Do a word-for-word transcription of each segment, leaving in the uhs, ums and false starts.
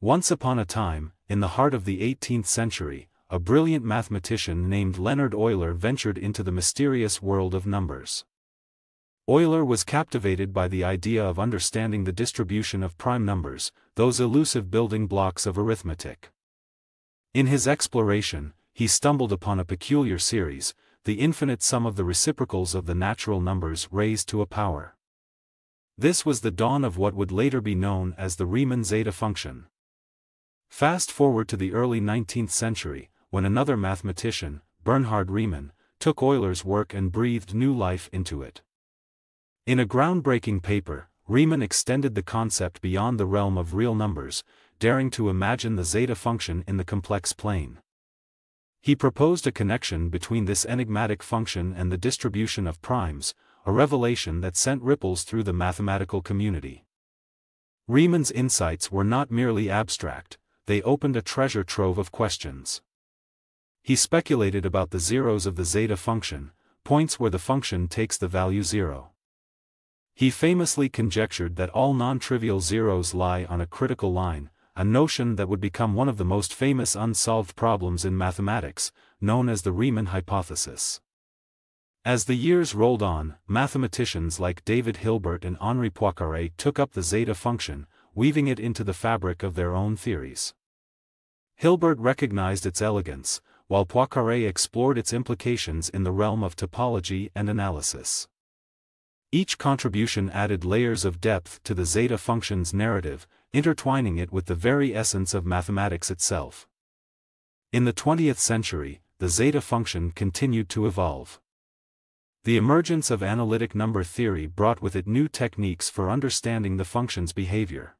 Once upon a time, in the heart of the eighteenth century, a brilliant mathematician named Leonhard Euler ventured into the mysterious world of numbers. Euler was captivated by the idea of understanding the distribution of prime numbers, those elusive building blocks of arithmetic. In his exploration, he stumbled upon a peculiar series, the infinite sum of the reciprocals of the natural numbers raised to a power. This was the dawn of what would later be known as the Riemann zeta function. Fast forward to the early nineteenth century, when another mathematician, Bernhard Riemann, took Euler's work and breathed new life into it. In a groundbreaking paper, Riemann extended the concept beyond the realm of real numbers, daring to imagine the zeta function in the complex plane. He proposed a connection between this enigmatic function and the distribution of primes, a revelation that sent ripples through the mathematical community. Riemann's insights were not merely abstract, they opened a treasure trove of questions. He speculated about the zeros of the zeta function, points where the function takes the value zero. He famously conjectured that all non-trivial zeros lie on a critical line, a notion that would become one of the most famous unsolved problems in mathematics, known as the Riemann hypothesis. As the years rolled on, mathematicians like David Hilbert and Henri Poincaré took up the zeta function, weaving it into the fabric of their own theories. Hilbert recognized its elegance, while Poincaré explored its implications in the realm of topology and analysis. Each contribution added layers of depth to the zeta function's narrative, intertwining it with the very essence of mathematics itself. In the twentieth century, the zeta function continued to evolve. The emergence of analytic number theory brought with it new techniques for understanding the function's behavior.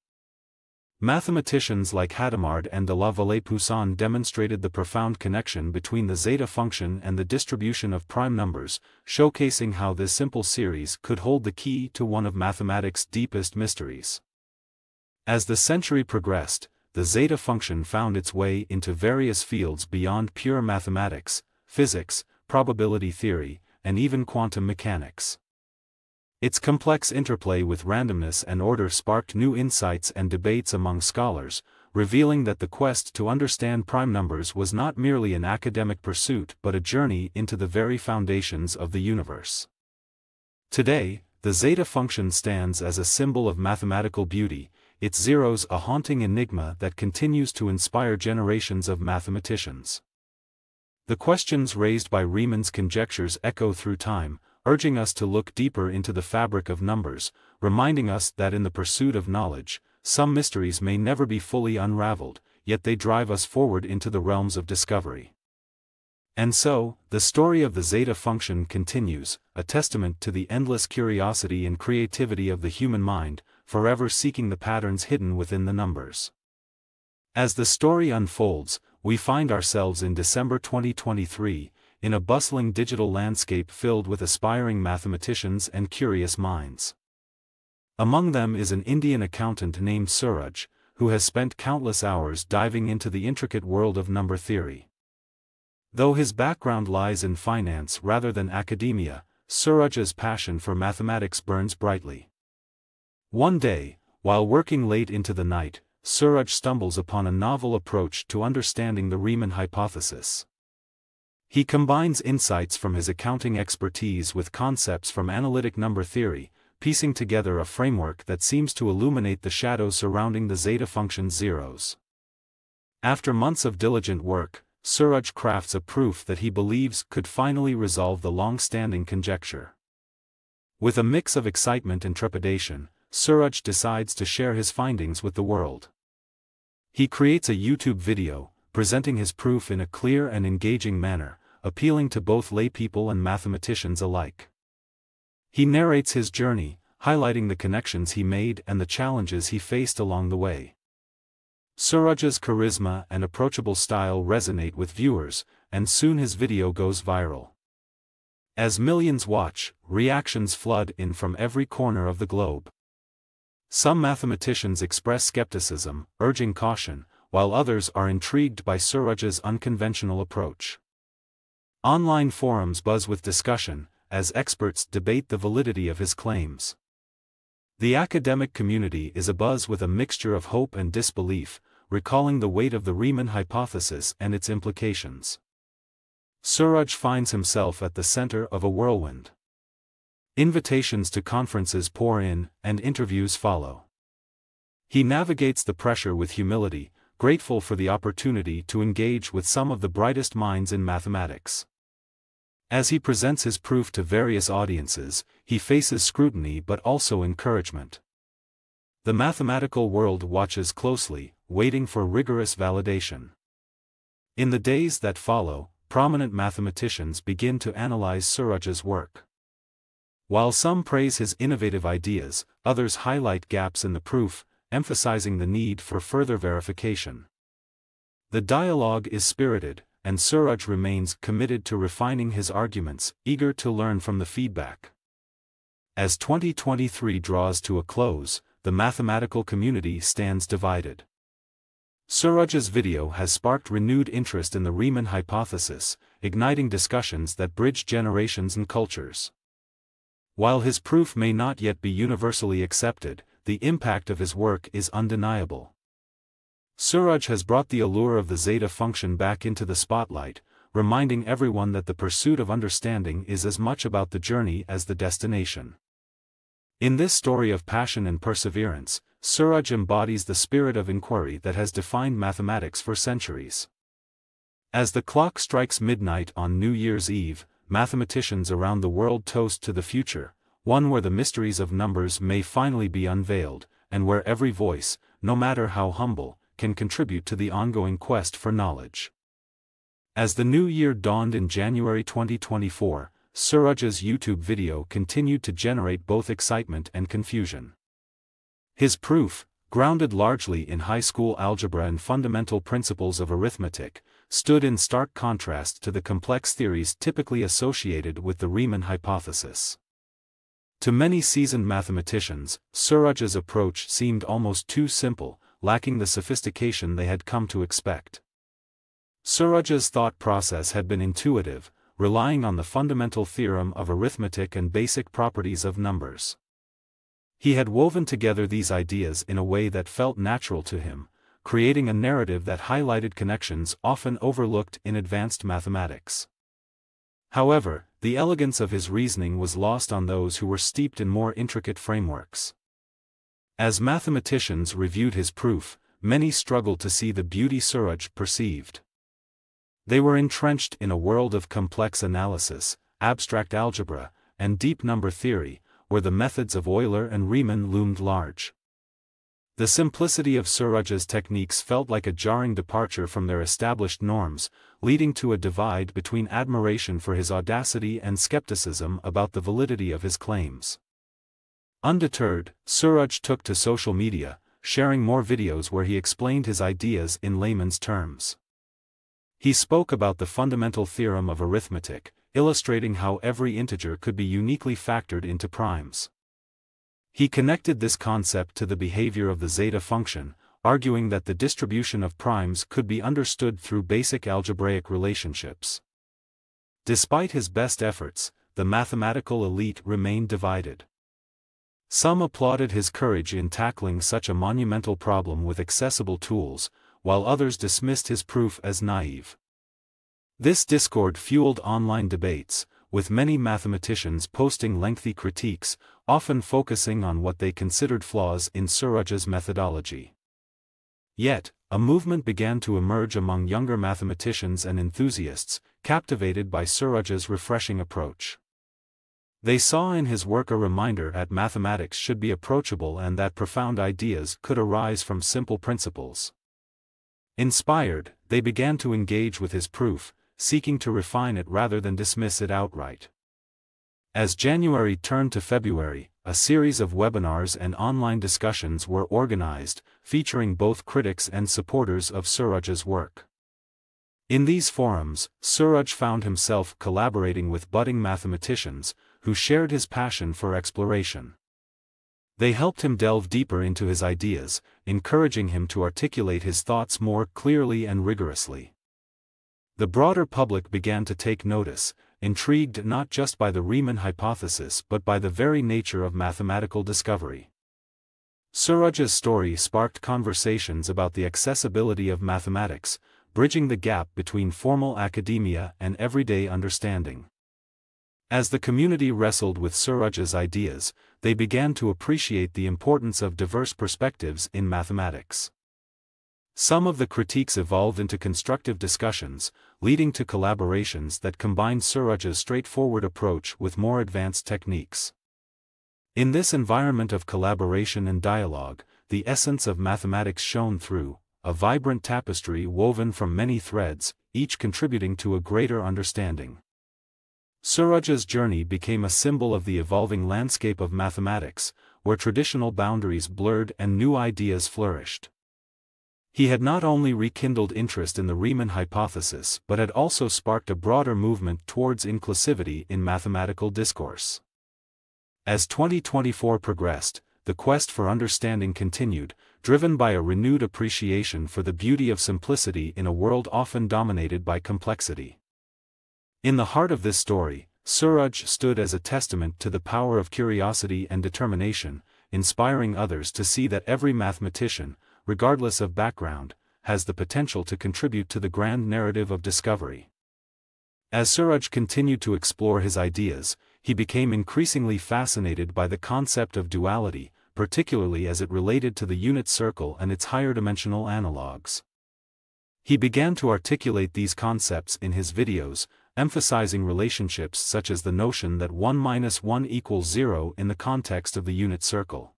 Mathematicians like Hadamard and de la Vallée-Poussin demonstrated the profound connection between the zeta function and the distribution of prime numbers, showcasing how this simple series could hold the key to one of mathematics' deepest mysteries. As the century progressed, the zeta function found its way into various fields beyond pure mathematics, physics, probability theory, and even quantum mechanics. Its complex interplay with randomness and order sparked new insights and debates among scholars, revealing that the quest to understand prime numbers was not merely an academic pursuit but a journey into the very foundations of the universe. Today, the zeta function stands as a symbol of mathematical beauty, its zeros a haunting enigma that continues to inspire generations of mathematicians. The questions raised by Riemann's conjectures echo through time, urging us to look deeper into the fabric of numbers, reminding us that in the pursuit of knowledge, some mysteries may never be fully unraveled, yet they drive us forward into the realms of discovery. And so, the story of the zeta function continues, a testament to the endless curiosity and creativity of the human mind, forever seeking the patterns hidden within the numbers. As the story unfolds, we find ourselves in December twenty twenty-three, in a bustling digital landscape filled with aspiring mathematicians and curious minds. Among them is an Indian accountant named Suraj, who has spent countless hours diving into the intricate world of number theory. Though his background lies in finance rather than academia, Suraj's passion for mathematics burns brightly. One day, while working late into the night, Suraj stumbles upon a novel approach to understanding the Riemann hypothesis. He combines insights from his accounting expertise with concepts from analytic number theory, piecing together a framework that seems to illuminate the shadows surrounding the zeta function's zeros. After months of diligent work, Suraj crafts a proof that he believes could finally resolve the long-standing conjecture. With a mix of excitement and trepidation, Suraj decides to share his findings with the world. He creates a YouTube video, presenting his proof in a clear and engaging manner, appealing to both laypeople and mathematicians alike. He narrates his journey, highlighting the connections he made and the challenges he faced along the way. Suraj's charisma and approachable style resonate with viewers, and soon his video goes viral. As millions watch, reactions flood in from every corner of the globe. Some mathematicians express skepticism, urging caution, while others are intrigued by Suraj's unconventional approach. Online forums buzz with discussion, as experts debate the validity of his claims. The academic community is abuzz with a mixture of hope and disbelief, recalling the weight of the Riemann hypothesis and its implications. Suraj finds himself at the center of a whirlwind. Invitations to conferences pour in, and interviews follow. He navigates the pressure with humility, grateful for the opportunity to engage with some of the brightest minds in mathematics. As he presents his proof to various audiences, he faces scrutiny but also encouragement. The mathematical world watches closely, waiting for rigorous validation. In the days that follow, prominent mathematicians begin to analyze Suraj's work. While some praise his innovative ideas, others highlight gaps in the proof, emphasizing the need for further verification. The dialogue is spirited, and Suraj remains committed to refining his arguments, eager to learn from the feedback. As twenty twenty-three draws to a close, the mathematical community stands divided. Suraj's video has sparked renewed interest in the Riemann hypothesis, igniting discussions that bridge generations and cultures. While his proof may not yet be universally accepted, the impact of his work is undeniable. Suraj has brought the allure of the zeta function back into the spotlight, reminding everyone that the pursuit of understanding is as much about the journey as the destination. In this story of passion and perseverance, Suraj embodies the spirit of inquiry that has defined mathematics for centuries. As the clock strikes midnight on New Year's Eve, mathematicians around the world toast to the future, one where the mysteries of numbers may finally be unveiled, and where every voice, no matter how humble, can contribute to the ongoing quest for knowledge. As the new year dawned in January twenty twenty-four, Suraj's YouTube video continued to generate both excitement and confusion. His proof, grounded largely in high school algebra and fundamental principles of arithmetic, stood in stark contrast to the complex theories typically associated with the Riemann hypothesis. To many seasoned mathematicians, Suraj's approach seemed almost too simple, lacking the sophistication they had come to expect. Suraj's thought process had been intuitive, relying on the fundamental theorem of arithmetic and basic properties of numbers. He had woven together these ideas in a way that felt natural to him, creating a narrative that highlighted connections often overlooked in advanced mathematics. However, the elegance of his reasoning was lost on those who were steeped in more intricate frameworks. As mathematicians reviewed his proof, many struggled to see the beauty Suraj perceived. They were entrenched in a world of complex analysis, abstract algebra, and deep number theory, where the methods of Euler and Riemann loomed large. The simplicity of Suraj's techniques felt like a jarring departure from their established norms, leading to a divide between admiration for his audacity and skepticism about the validity of his claims. Undeterred, Suraj took to social media, sharing more videos where he explained his ideas in layman's terms. He spoke about the fundamental theorem of arithmetic, illustrating how every integer could be uniquely factored into primes. He connected this concept to the behavior of the zeta function, arguing that the distribution of primes could be understood through basic algebraic relationships. Despite his best efforts, the mathematical elite remained divided. Some applauded his courage in tackling such a monumental problem with accessible tools, while others dismissed his proof as naive. This discord fueled online debates, with many mathematicians posting lengthy critiques, often focusing on what they considered flaws in Suraj's methodology. Yet, a movement began to emerge among younger mathematicians and enthusiasts, captivated by Suraj's refreshing approach. They saw in his work a reminder that mathematics should be approachable and that profound ideas could arise from simple principles. Inspired, they began to engage with his proof, seeking to refine it rather than dismiss it outright. As January turned to February, a series of webinars and online discussions were organized, featuring both critics and supporters of Suraj's work. In these forums, Suraj found himself collaborating with budding mathematicians, who shared his passion for exploration. They helped him delve deeper into his ideas, encouraging him to articulate his thoughts more clearly and rigorously. The broader public began to take notice, intrigued not just by the Riemann hypothesis but by the very nature of mathematical discovery. Suraj's story sparked conversations about the accessibility of mathematics, bridging the gap between formal academia and everyday understanding. As the community wrestled with Suraj's ideas, they began to appreciate the importance of diverse perspectives in mathematics. Some of the critiques evolved into constructive discussions, leading to collaborations that combined Suraj's straightforward approach with more advanced techniques. In this environment of collaboration and dialogue, the essence of mathematics shone through, a vibrant tapestry woven from many threads, each contributing to a greater understanding. Suraj's journey became a symbol of the evolving landscape of mathematics, where traditional boundaries blurred and new ideas flourished. He had not only rekindled interest in the Riemann hypothesis but had also sparked a broader movement towards inclusivity in mathematical discourse. As twenty twenty-four progressed, the quest for understanding continued, driven by a renewed appreciation for the beauty of simplicity in a world often dominated by complexity. In the heart of this story, Suraj stood as a testament to the power of curiosity and determination, inspiring others to see that every mathematician, regardless of background, has the potential to contribute to the grand narrative of discovery. As Suraj continued to explore his ideas, he became increasingly fascinated by the concept of duality, particularly as it related to the unit circle and its higher-dimensional analogues. He began to articulate these concepts in his videos, emphasizing relationships such as the notion that one minus one equals zero in the context of the unit circle.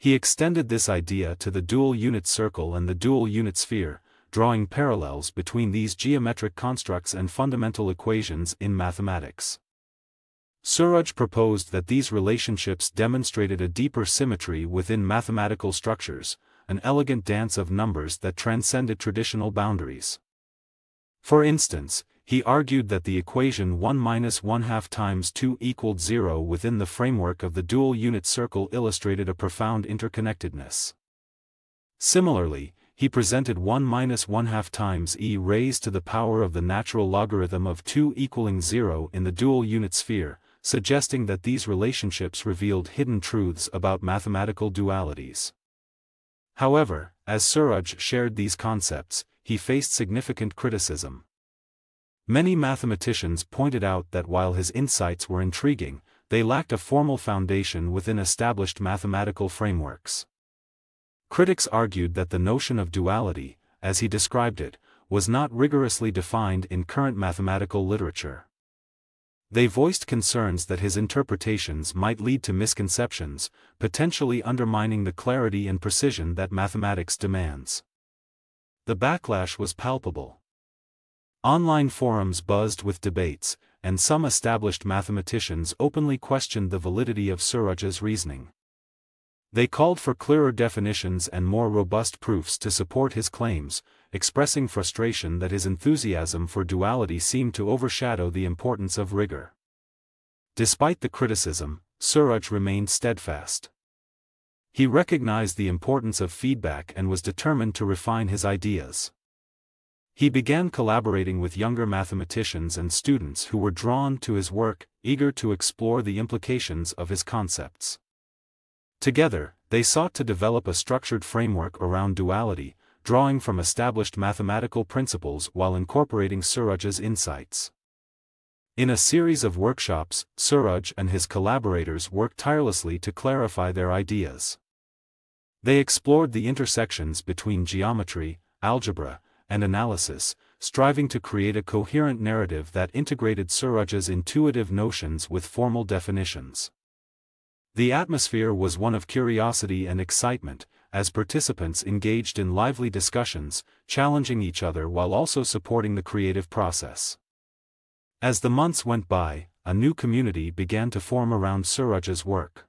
He extended this idea to the dual unit circle and the dual unit sphere, drawing parallels between these geometric constructs and fundamental equations in mathematics. Suraj proposed that these relationships demonstrated a deeper symmetry within mathematical structures, an elegant dance of numbers that transcended traditional boundaries. For instance, he argued that the equation one minus one half times two equaled zero within the framework of the dual unit circle illustrated a profound interconnectedness. Similarly, he presented one minus one half times e raised to the power of the natural logarithm of two equaling zero in the dual unit sphere, suggesting that these relationships revealed hidden truths about mathematical dualities. However, as Suraj shared these concepts, he faced significant criticism. Many mathematicians pointed out that while his insights were intriguing, they lacked a formal foundation within established mathematical frameworks. Critics argued that the notion of duality, as he described it, was not rigorously defined in current mathematical literature. They voiced concerns that his interpretations might lead to misconceptions, potentially undermining the clarity and precision that mathematics demands. The backlash was palpable. Online forums buzzed with debates, and some established mathematicians openly questioned the validity of Suraj's reasoning. They called for clearer definitions and more robust proofs to support his claims, expressing frustration that his enthusiasm for duality seemed to overshadow the importance of rigor. Despite the criticism, Suraj remained steadfast. He recognized the importance of feedback and was determined to refine his ideas. He began collaborating with younger mathematicians and students who were drawn to his work, eager to explore the implications of his concepts. Together, they sought to develop a structured framework around duality, drawing from established mathematical principles while incorporating Suraj's insights. In a series of workshops, Suraj and his collaborators worked tirelessly to clarify their ideas. They explored the intersections between geometry, algebra, and analysis, striving to create a coherent narrative that integrated Suraj's intuitive notions with formal definitions. The atmosphere was one of curiosity and excitement, as participants engaged in lively discussions, challenging each other while also supporting the creative process. As the months went by, a new community began to form around Suraj's work.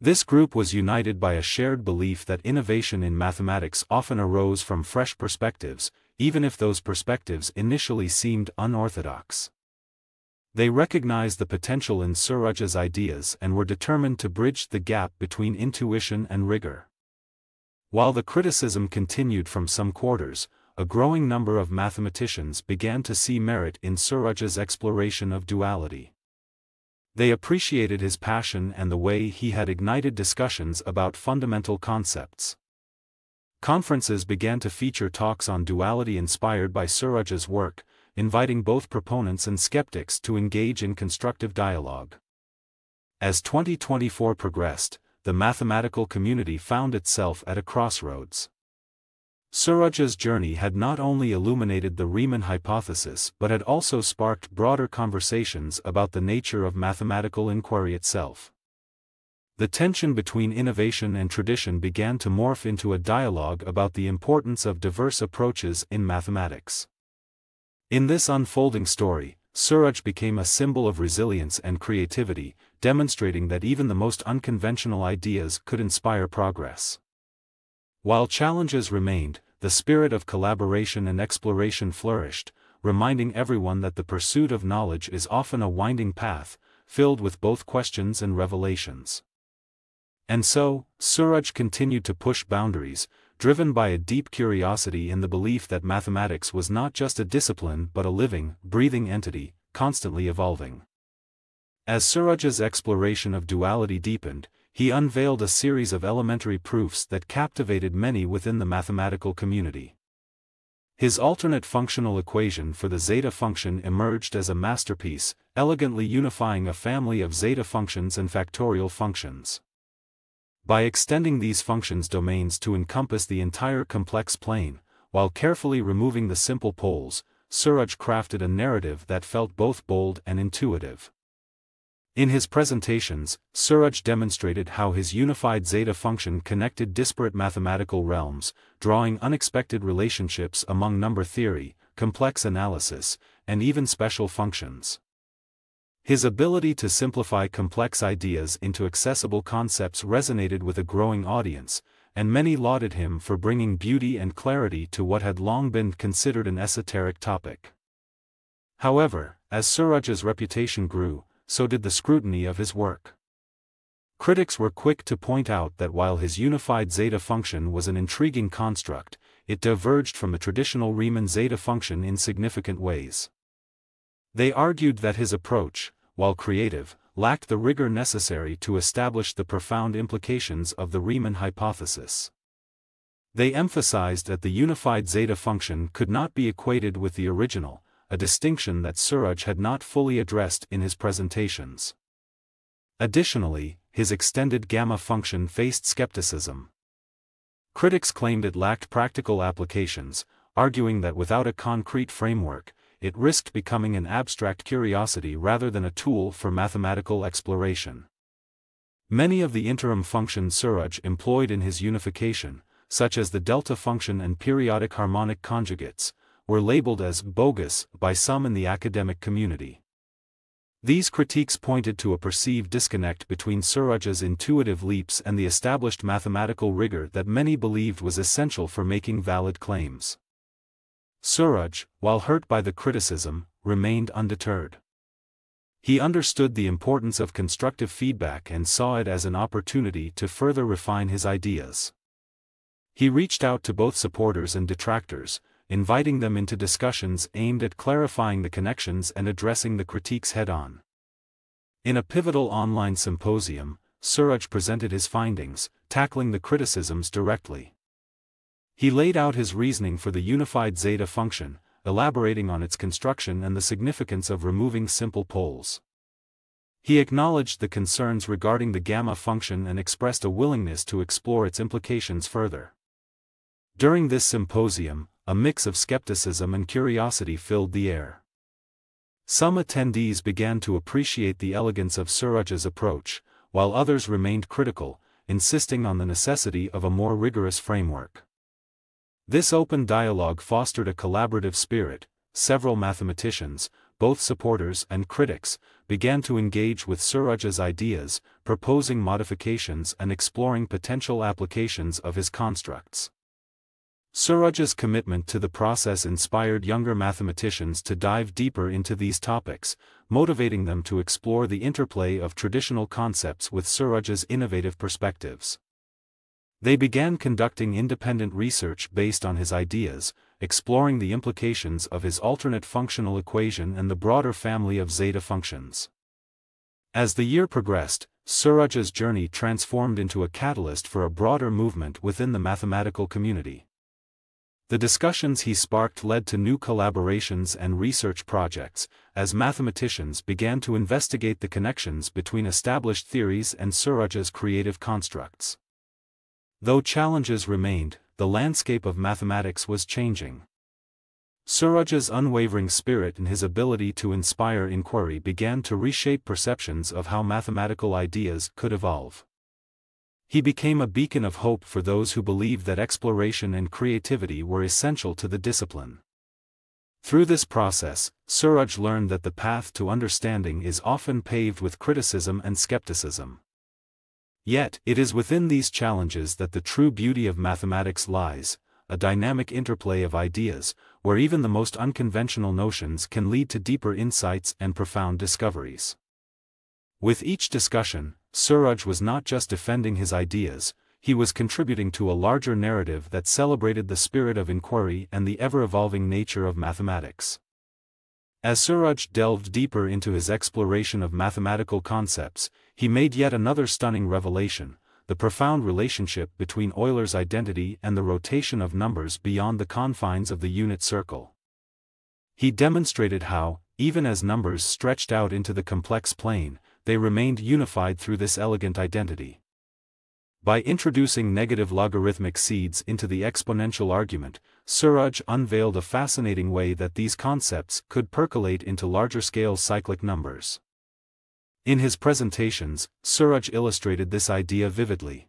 This group was united by a shared belief that innovation in mathematics often arose from fresh perspectives, even if those perspectives initially seemed unorthodox. They recognized the potential in Suraj's ideas and were determined to bridge the gap between intuition and rigor. While the criticism continued from some quarters, a growing number of mathematicians began to see merit in Suraj's exploration of duality. They appreciated his passion and the way he had ignited discussions about fundamental concepts. Conferences began to feature talks on duality inspired by Suraj's work, inviting both proponents and skeptics to engage in constructive dialogue. As twenty twenty-four progressed, the mathematical community found itself at a crossroads. Suraj's journey had not only illuminated the Riemann hypothesis but had also sparked broader conversations about the nature of mathematical inquiry itself. The tension between innovation and tradition began to morph into a dialogue about the importance of diverse approaches in mathematics. In this unfolding story, Suraj became a symbol of resilience and creativity, demonstrating that even the most unconventional ideas could inspire progress. While challenges remained, the spirit of collaboration and exploration flourished, reminding everyone that the pursuit of knowledge is often a winding path, filled with both questions and revelations. And so, Suraj continued to push boundaries, driven by a deep curiosity in the belief that mathematics was not just a discipline but a living, breathing entity, constantly evolving. As Suraj's exploration of duality deepened, he unveiled a series of elementary proofs that captivated many within the mathematical community. His alternate functional equation for the zeta function emerged as a masterpiece, elegantly unifying a family of zeta functions and factorial functions. By extending these functions' domains to encompass the entire complex plane, while carefully removing the simple poles, Suraj crafted a narrative that felt both bold and intuitive. In his presentations, Suraj demonstrated how his unified zeta function connected disparate mathematical realms, drawing unexpected relationships among number theory, complex analysis, and even special functions. His ability to simplify complex ideas into accessible concepts resonated with a growing audience, and many lauded him for bringing beauty and clarity to what had long been considered an esoteric topic. However, as Suraj's reputation grew, so did the scrutiny of his work. Critics were quick to point out that while his unified zeta function was an intriguing construct, it diverged from the traditional Riemann zeta function in significant ways. They argued that his approach, while creative, lacked the rigor necessary to establish the profound implications of the Riemann hypothesis. They emphasized that the unified zeta function could not be equated with the original, a distinction that Suraj had not fully addressed in his presentations. Additionally, his extended gamma function faced skepticism. Critics claimed it lacked practical applications, arguing that without a concrete framework, it risked becoming an abstract curiosity rather than a tool for mathematical exploration. Many of the interim functions Suraj employed in his unification, such as the delta function and periodic harmonic conjugates, were labeled as bogus by some in the academic community. These critiques pointed to a perceived disconnect between Suraj's intuitive leaps and the established mathematical rigor that many believed was essential for making valid claims. Suraj, while hurt by the criticism, remained undeterred. He understood the importance of constructive feedback and saw it as an opportunity to further refine his ideas. He reached out to both supporters and detractors, inviting them into discussions aimed at clarifying the connections and addressing the critiques head-on. In a pivotal online symposium, Suraj presented his findings, tackling the criticisms directly. He laid out his reasoning for the unified zeta function, elaborating on its construction and the significance of removing simple poles. He acknowledged the concerns regarding the gamma function and expressed a willingness to explore its implications further. During this symposium, a mix of skepticism and curiosity filled the air. Some attendees began to appreciate the elegance of Suraj's approach, while others remained critical, insisting on the necessity of a more rigorous framework. This open dialogue fostered a collaborative spirit. Several mathematicians, both supporters and critics, began to engage with Suraj's ideas, proposing modifications and exploring potential applications of his constructs. Suraj's commitment to the process inspired younger mathematicians to dive deeper into these topics, motivating them to explore the interplay of traditional concepts with Suraj's innovative perspectives. They began conducting independent research based on his ideas, exploring the implications of his alternate functional equation and the broader family of zeta functions. As the year progressed, Suraj's journey transformed into a catalyst for a broader movement within the mathematical community. The discussions he sparked led to new collaborations and research projects, as mathematicians began to investigate the connections between established theories and Suraj's creative constructs. Though challenges remained, the landscape of mathematics was changing. Suraj's unwavering spirit and his ability to inspire inquiry began to reshape perceptions of how mathematical ideas could evolve. He became a beacon of hope for those who believed that exploration and creativity were essential to the discipline. Through this process, Suraj learned that the path to understanding is often paved with criticism and skepticism. Yet, it is within these challenges that the true beauty of mathematics lies, a dynamic interplay of ideas, where even the most unconventional notions can lead to deeper insights and profound discoveries. With each discussion, Suraj was not just defending his ideas, he was contributing to a larger narrative that celebrated the spirit of inquiry and the ever-evolving nature of mathematics. As Suraj delved deeper into his exploration of mathematical concepts, he made yet another stunning revelation: the profound relationship between Euler's identity and the rotation of numbers beyond the confines of the unit circle. He demonstrated how, even as numbers stretched out into the complex plane, they remained unified through this elegant identity. By introducing negative logarithmic seeds into the exponential argument, Suraj unveiled a fascinating way that these concepts could percolate into larger-scale cyclic numbers. In his presentations, Suraj illustrated this idea vividly.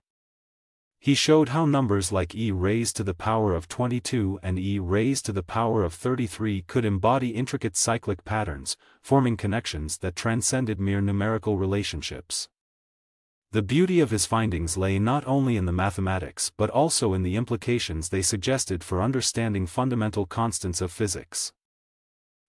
He showed how numbers like e raised to the power of twenty-two and e raised to the power of thirty-three could embody intricate cyclic patterns, forming connections that transcended mere numerical relationships. The beauty of his findings lay not only in the mathematics but also in the implications they suggested for understanding fundamental constants of physics.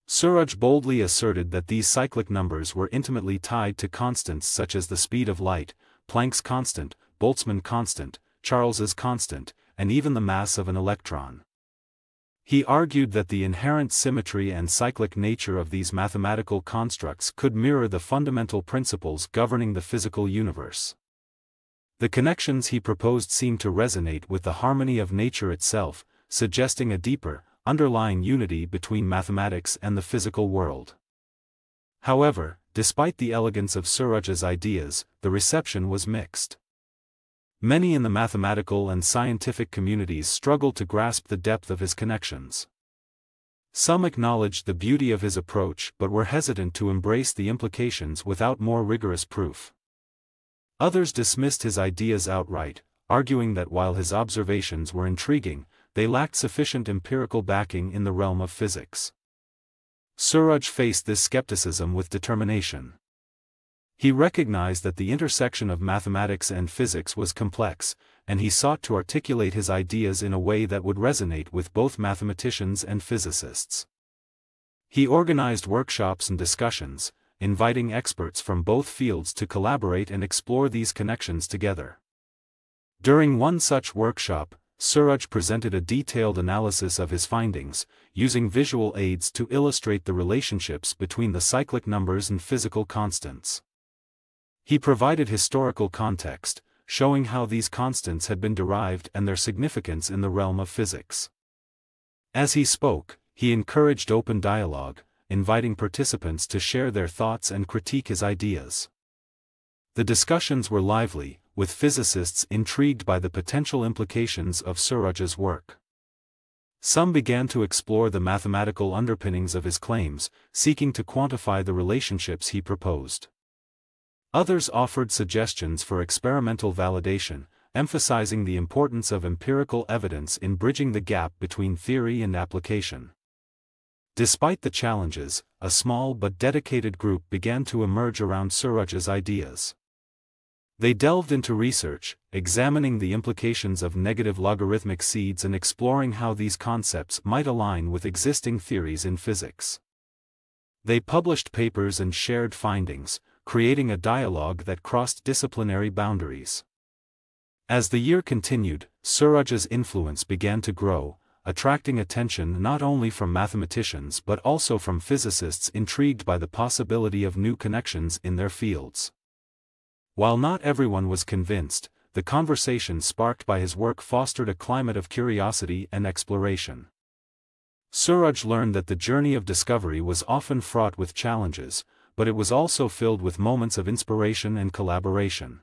Suraj boldly asserted that these cyclic numbers were intimately tied to constants such as the speed of light, Planck's constant, Boltzmann constant, Charles's constant, and even the mass of an electron. He argued that the inherent symmetry and cyclic nature of these mathematical constructs could mirror the fundamental principles governing the physical universe. The connections he proposed seemed to resonate with the harmony of nature itself, suggesting a deeper, underlying unity between mathematics and the physical world. However, despite the elegance of Suraj's ideas, the reception was mixed. Many in the mathematical and scientific communities struggled to grasp the depth of his connections. Some acknowledged the beauty of his approach but were hesitant to embrace the implications without more rigorous proof. Others dismissed his ideas outright, arguing that while his observations were intriguing, they lacked sufficient empirical backing in the realm of physics. Suraj faced this skepticism with determination. He recognized that the intersection of mathematics and physics was complex, and he sought to articulate his ideas in a way that would resonate with both mathematicians and physicists. He organized workshops and discussions, inviting experts from both fields to collaborate and explore these connections together. During one such workshop, Suraj presented a detailed analysis of his findings, using visual aids to illustrate the relationships between the cyclic numbers and physical constants. He provided historical context, showing how these constants had been derived and their significance in the realm of physics. As he spoke, he encouraged open dialogue, inviting participants to share their thoughts and critique his ideas. The discussions were lively, with physicists intrigued by the potential implications of Suraj's work. Some began to explore the mathematical underpinnings of his claims, seeking to quantify the relationships he proposed. Others offered suggestions for experimental validation, emphasizing the importance of empirical evidence in bridging the gap between theory and application. Despite the challenges, a small but dedicated group began to emerge around Suraj's ideas. They delved into research, examining the implications of negative logarithmic seeds and exploring how these concepts might align with existing theories in physics. They published papers and shared findings, creating a dialogue that crossed disciplinary boundaries. As the year continued, Suraj's influence began to grow, attracting attention not only from mathematicians but also from physicists intrigued by the possibility of new connections in their fields. While not everyone was convinced, the conversation sparked by his work fostered a climate of curiosity and exploration. Suraj learned that the journey of discovery was often fraught with challenges, but it was also filled with moments of inspiration and collaboration.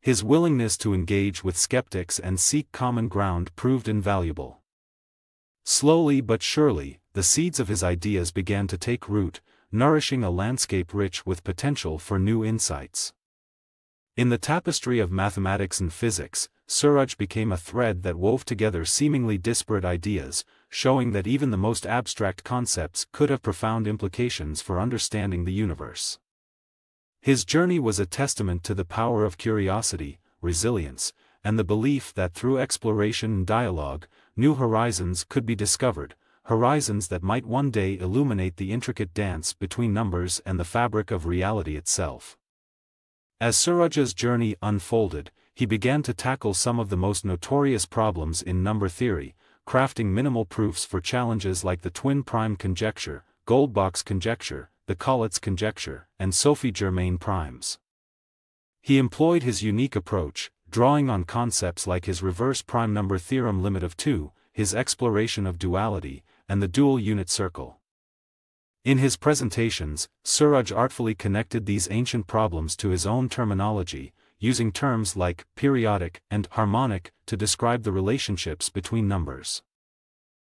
His willingness to engage with skeptics and seek common ground proved invaluable. Slowly but surely, the seeds of his ideas began to take root, nourishing a landscape rich with potential for new insights. In the tapestry of mathematics and physics, Suraj became a thread that wove together seemingly disparate ideas, showing that even the most abstract concepts could have profound implications for understanding the universe. His journey was a testament to the power of curiosity, resilience, and the belief that through exploration and dialogue, new horizons could be discovered, horizons that might one day illuminate the intricate dance between numbers and the fabric of reality itself. As Suraj's journey unfolded, he began to tackle some of the most notorious problems in number theory, crafting minimal proofs for challenges like the twin prime conjecture, Goldbach's conjecture, the Collet's conjecture, and Sophie-Germain primes. He employed his unique approach, drawing on concepts like his reverse prime number theorem limit of two, his exploration of duality, and the dual unit circle. In his presentations, Suraj artfully connected these ancient problems to his own terminology, using terms like periodic and harmonic to describe the relationships between numbers.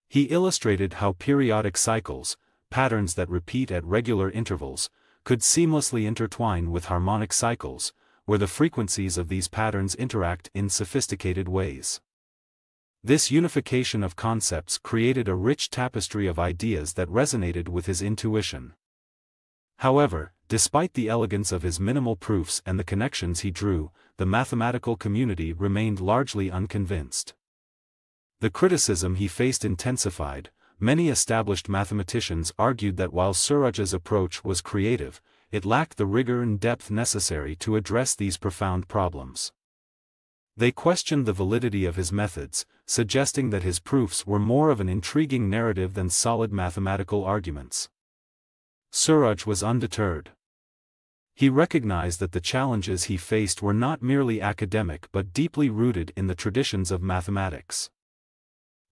He illustrated how periodic cycles, patterns that repeat at regular intervals, could seamlessly intertwine with harmonic cycles, where the frequencies of these patterns interact in sophisticated ways. This unification of concepts created a rich tapestry of ideas that resonated with his intuition. However, despite the elegance of his minimal proofs and the connections he drew, the mathematical community remained largely unconvinced. The criticism he faced intensified. Many established mathematicians argued that while Suraj's approach was creative, it lacked the rigor and depth necessary to address these profound problems. They questioned the validity of his methods, suggesting that his proofs were more of an intriguing narrative than solid mathematical arguments. Suraj was undeterred. He recognized that the challenges he faced were not merely academic but deeply rooted in the traditions of mathematics.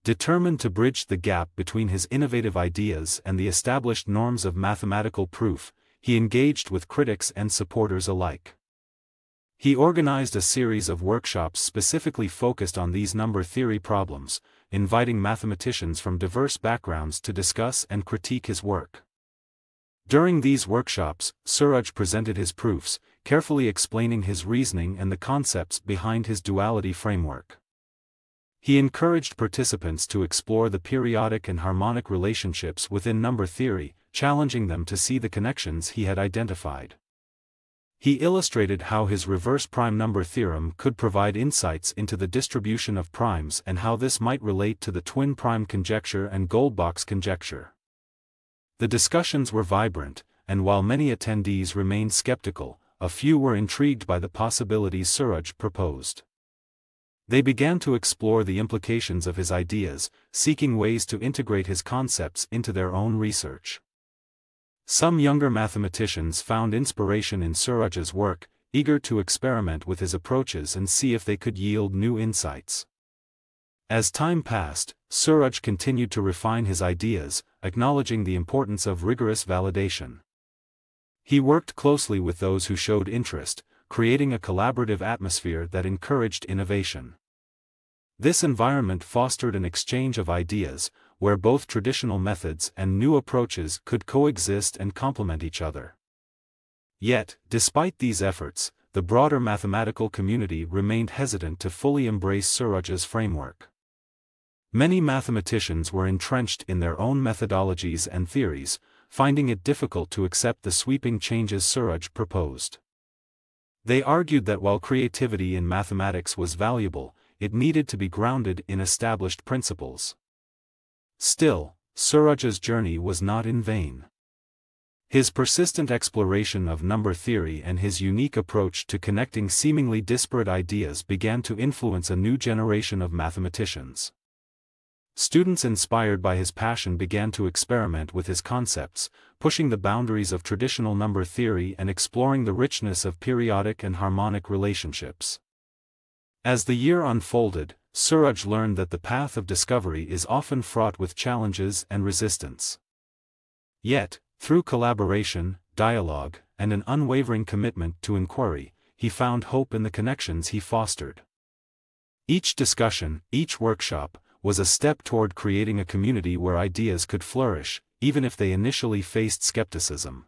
Determined to bridge the gap between his innovative ideas and the established norms of mathematical proof, he engaged with critics and supporters alike. He organized a series of workshops specifically focused on these number theory problems, inviting mathematicians from diverse backgrounds to discuss and critique his work. During these workshops, Suraj presented his proofs, carefully explaining his reasoning and the concepts behind his duality framework. He encouraged participants to explore the periodic and harmonic relationships within number theory, challenging them to see the connections he had identified. He illustrated how his reverse prime number theorem could provide insights into the distribution of primes and how this might relate to the twin prime conjecture and Goldbach's conjecture. The discussions were vibrant, and while many attendees remained skeptical, a few were intrigued by the possibilities Suraj proposed. They began to explore the implications of his ideas, seeking ways to integrate his concepts into their own research. Some younger mathematicians found inspiration in Suraj's work, eager to experiment with his approaches and see if they could yield new insights. As time passed, Suraj continued to refine his ideas, acknowledging the importance of rigorous validation. He worked closely with those who showed interest, creating a collaborative atmosphere that encouraged innovation. This environment fostered an exchange of ideas, where both traditional methods and new approaches could coexist and complement each other. Yet, despite these efforts, the broader mathematical community remained hesitant to fully embrace Suraj's framework. Many mathematicians were entrenched in their own methodologies and theories, finding it difficult to accept the sweeping changes Suraj proposed. They argued that while creativity in mathematics was valuable, it needed to be grounded in established principles. Still, Suraj's journey was not in vain. His persistent exploration of number theory and his unique approach to connecting seemingly disparate ideas began to influence a new generation of mathematicians. Students inspired by his passion began to experiment with his concepts, pushing the boundaries of traditional number theory and exploring the richness of periodic and harmonic relationships. As the year unfolded, Suraj learned that the path of discovery is often fraught with challenges and resistance. Yet, through collaboration, dialogue, and an unwavering commitment to inquiry, he found hope in the connections he fostered. Each discussion, each workshop, was a step toward creating a community where ideas could flourish, even if they initially faced skepticism.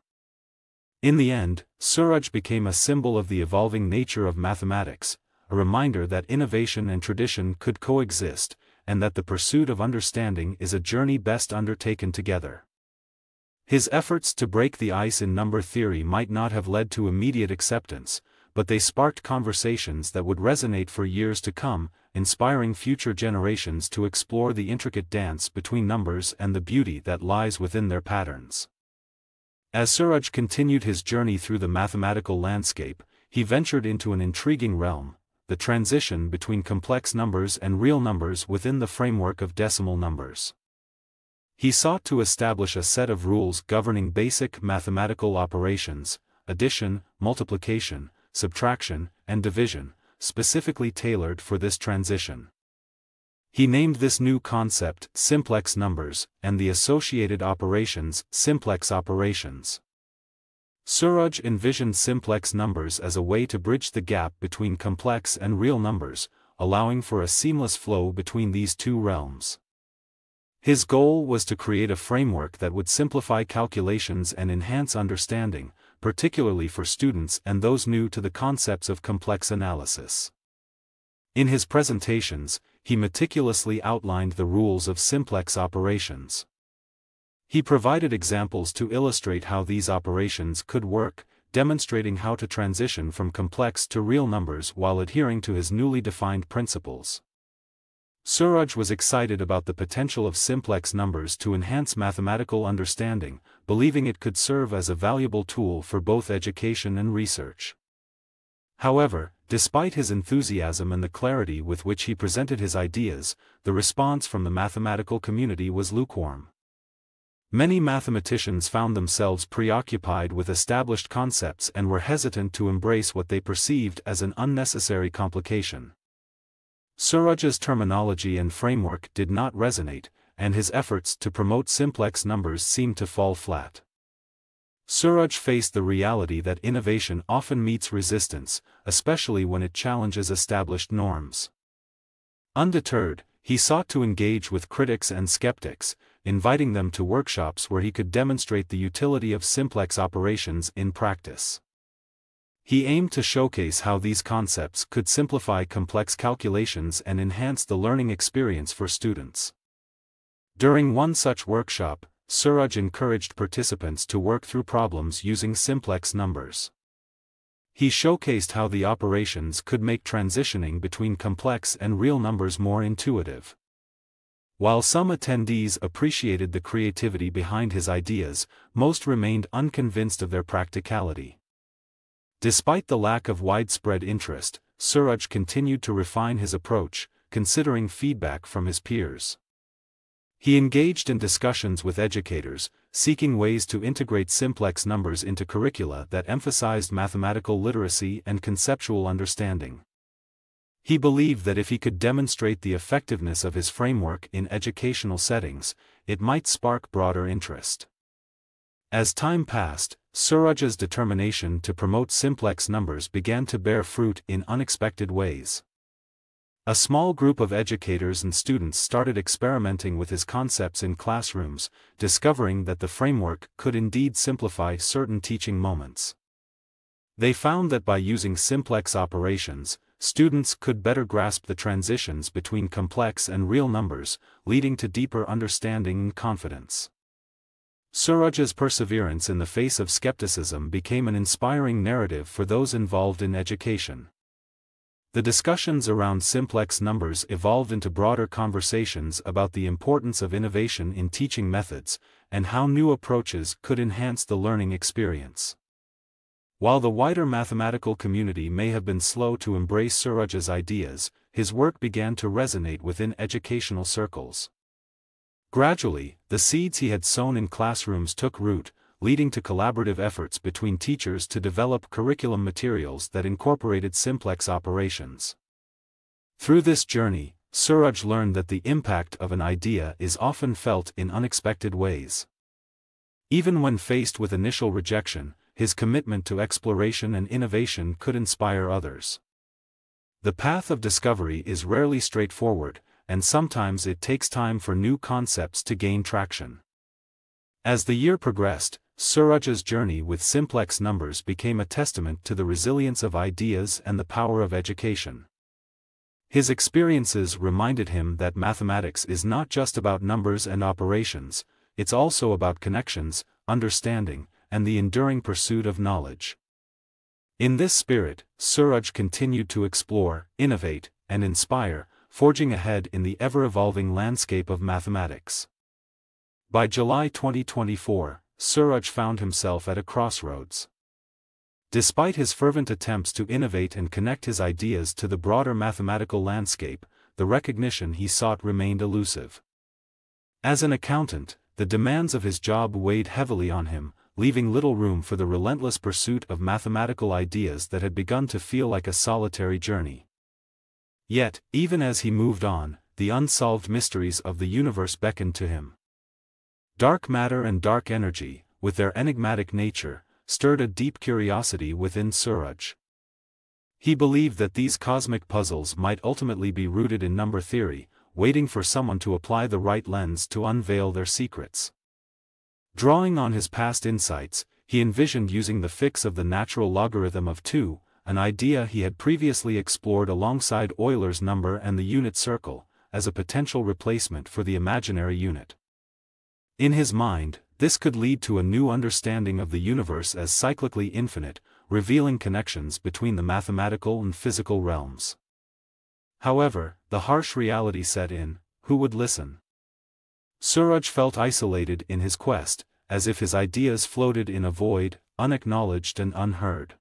In the end, Suraj became a symbol of the evolving nature of mathematics, a reminder that innovation and tradition could coexist, and that the pursuit of understanding is a journey best undertaken together. His efforts to break the ice in number theory might not have led to immediate acceptance, but they sparked conversations that would resonate for years to come, inspiring future generations to explore the intricate dance between numbers and the beauty that lies within their patterns. As Suraj continued his journey through the mathematical landscape, he ventured into an intriguing realm, the transition between complex numbers and real numbers within the framework of decimal numbers. He sought to establish a set of rules governing basic mathematical operations, addition, multiplication, subtraction, and division, specifically tailored for this transition. He named this new concept simplex numbers, and the associated operations simplex operations. Suraj envisioned simplex numbers as a way to bridge the gap between complex and real numbers, allowing for a seamless flow between these two realms. His goal was to create a framework that would simplify calculations and enhance understanding, particularly for students and those new to the concepts of complex analysis. In his presentations, he meticulously outlined the rules of simplex operations. He provided examples to illustrate how these operations could work, demonstrating how to transition from complex to real numbers while adhering to his newly defined principles. Suraj was excited about the potential of simplex numbers to enhance mathematical understanding, believing it could serve as a valuable tool for both education and research. However, despite his enthusiasm and the clarity with which he presented his ideas, the response from the mathematical community was lukewarm. Many mathematicians found themselves preoccupied with established concepts and were hesitant to embrace what they perceived as an unnecessary complication. Suraj's terminology and framework did not resonate, and his efforts to promote simplex numbers seemed to fall flat. Suraj faced the reality that innovation often meets resistance, especially when it challenges established norms. Undeterred, he sought to engage with critics and skeptics, inviting them to workshops where he could demonstrate the utility of simplex operations in practice. He aimed to showcase how these concepts could simplify complex calculations and enhance the learning experience for students. During one such workshop, Suraj encouraged participants to work through problems using simplex numbers. He showcased how the operations could make transitioning between complex and real numbers more intuitive. While some attendees appreciated the creativity behind his ideas, most remained unconvinced of their practicality. Despite the lack of widespread interest, Suraj continued to refine his approach, considering feedback from his peers. He engaged in discussions with educators, seeking ways to integrate simplex numbers into curricula that emphasized mathematical literacy and conceptual understanding. He believed that if he could demonstrate the effectiveness of his framework in educational settings, it might spark broader interest. As time passed, Suraj's determination to promote simplex numbers began to bear fruit in unexpected ways. A small group of educators and students started experimenting with his concepts in classrooms, discovering that the framework could indeed simplify certain teaching moments. They found that by using simplex operations, students could better grasp the transitions between complex and real numbers, leading to deeper understanding and confidence. Suraj's perseverance in the face of skepticism became an inspiring narrative for those involved in education. The discussions around simplex numbers evolved into broader conversations about the importance of innovation in teaching methods, and how new approaches could enhance the learning experience. While the wider mathematical community may have been slow to embrace Suraj's ideas, his work began to resonate within educational circles. Gradually, the seeds he had sown in classrooms took root, leading to collaborative efforts between teachers to develop curriculum materials that incorporated simplex operations. Through this journey, Suraj learned that the impact of an idea is often felt in unexpected ways. Even when faced with initial rejection, his commitment to exploration and innovation could inspire others. The path of discovery is rarely straightforward, and sometimes it takes time for new concepts to gain traction. As the year progressed, Suraj's journey with simplex numbers became a testament to the resilience of ideas and the power of education. His experiences reminded him that mathematics is not just about numbers and operations, it's also about connections, understanding, and the enduring pursuit of knowledge. In this spirit, Suraj continued to explore, innovate, and inspire, forging ahead in the ever-evolving landscape of mathematics. By July twenty twenty-four, Suraj found himself at a crossroads. Despite his fervent attempts to innovate and connect his ideas to the broader mathematical landscape, the recognition he sought remained elusive. As an accountant, the demands of his job weighed heavily on him, leaving little room for the relentless pursuit of mathematical ideas that had begun to feel like a solitary journey. Yet, even as he moved on, the unsolved mysteries of the universe beckoned to him. Dark matter and dark energy, with their enigmatic nature, stirred a deep curiosity within Suraj. He believed that these cosmic puzzles might ultimately be rooted in number theory, waiting for someone to apply the right lens to unveil their secrets. Drawing on his past insights, he envisioned using the fix of the natural logarithm of two, an idea he had previously explored alongside Euler's number and the unit circle, as a potential replacement for the imaginary unit. In his mind, this could lead to a new understanding of the universe as cyclically infinite, revealing connections between the mathematical and physical realms. However, the harsh reality set in: who would listen? Suraj felt isolated in his quest, as if his ideas floated in a void, unacknowledged and unheard.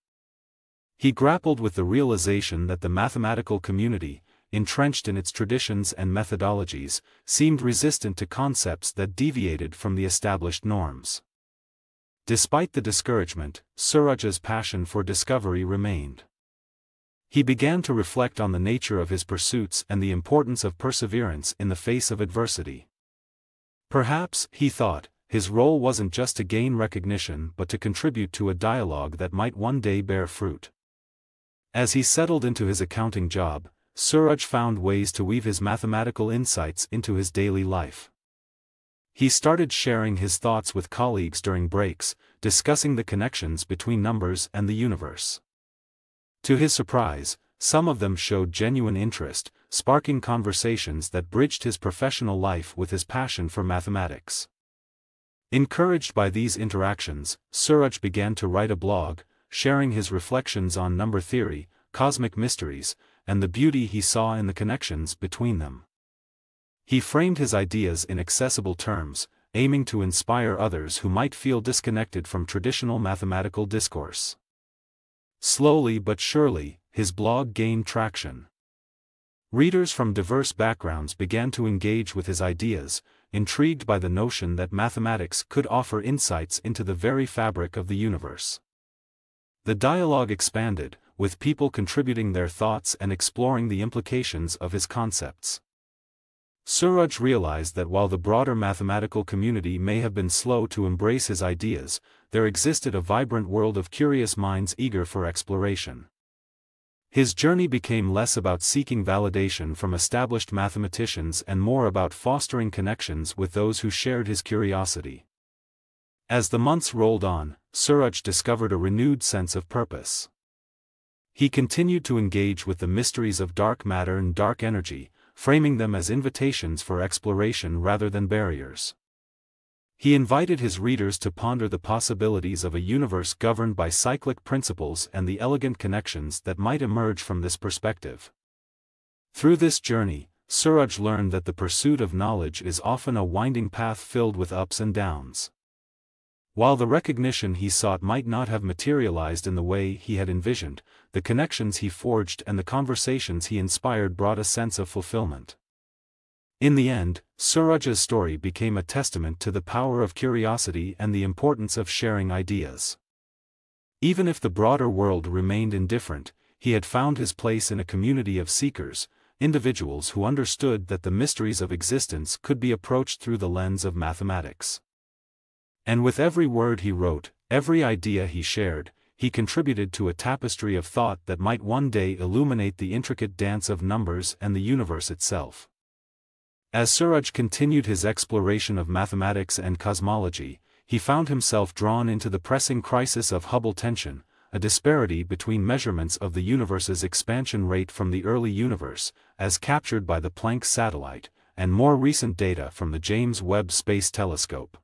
He grappled with the realization that the mathematical community, entrenched in its traditions and methodologies, seemed resistant to concepts that deviated from the established norms. Despite the discouragement, Suraj's passion for discovery remained. He began to reflect on the nature of his pursuits and the importance of perseverance in the face of adversity. Perhaps, he thought, his role wasn't just to gain recognition but to contribute to a dialogue that might one day bear fruit. As he settled into his accounting job, Suraj found ways to weave his mathematical insights into his daily life. He started sharing his thoughts with colleagues during breaks, discussing the connections between numbers and the universe. To his surprise, some of them showed genuine interest, sparking conversations that bridged his professional life with his passion for mathematics. Encouraged by these interactions, Suraj began to write a blog, sharing his reflections on number theory, cosmic mysteries, and the beauty he saw in the connections between them. He framed his ideas in accessible terms, aiming to inspire others who might feel disconnected from traditional mathematical discourse. Slowly but surely, his blog gained traction. Readers from diverse backgrounds began to engage with his ideas, intrigued by the notion that mathematics could offer insights into the very fabric of the universe. The dialogue expanded, with people contributing their thoughts and exploring the implications of his concepts. Suraj realized that while the broader mathematical community may have been slow to embrace his ideas, there existed a vibrant world of curious minds eager for exploration. His journey became less about seeking validation from established mathematicians and more about fostering connections with those who shared his curiosity. As the months rolled on, Suraj discovered a renewed sense of purpose. He continued to engage with the mysteries of dark matter and dark energy, framing them as invitations for exploration rather than barriers. He invited his readers to ponder the possibilities of a universe governed by cyclic principles and the elegant connections that might emerge from this perspective. Through this journey, Suraj learned that the pursuit of knowledge is often a winding path filled with ups and downs. While the recognition he sought might not have materialized in the way he had envisioned, the connections he forged and the conversations he inspired brought a sense of fulfillment. In the end, Suraj's story became a testament to the power of curiosity and the importance of sharing ideas. Even if the broader world remained indifferent, he had found his place in a community of seekers, individuals who understood that the mysteries of existence could be approached through the lens of mathematics. And with every word he wrote, every idea he shared, he contributed to a tapestry of thought that might one day illuminate the intricate dance of numbers and the universe itself. As Suraj continued his exploration of mathematics and cosmology, he found himself drawn into the pressing crisis of Hubble tension, a disparity between measurements of the universe's expansion rate from the early universe, as captured by the Planck satellite, and more recent data from the James Webb Space Telescope.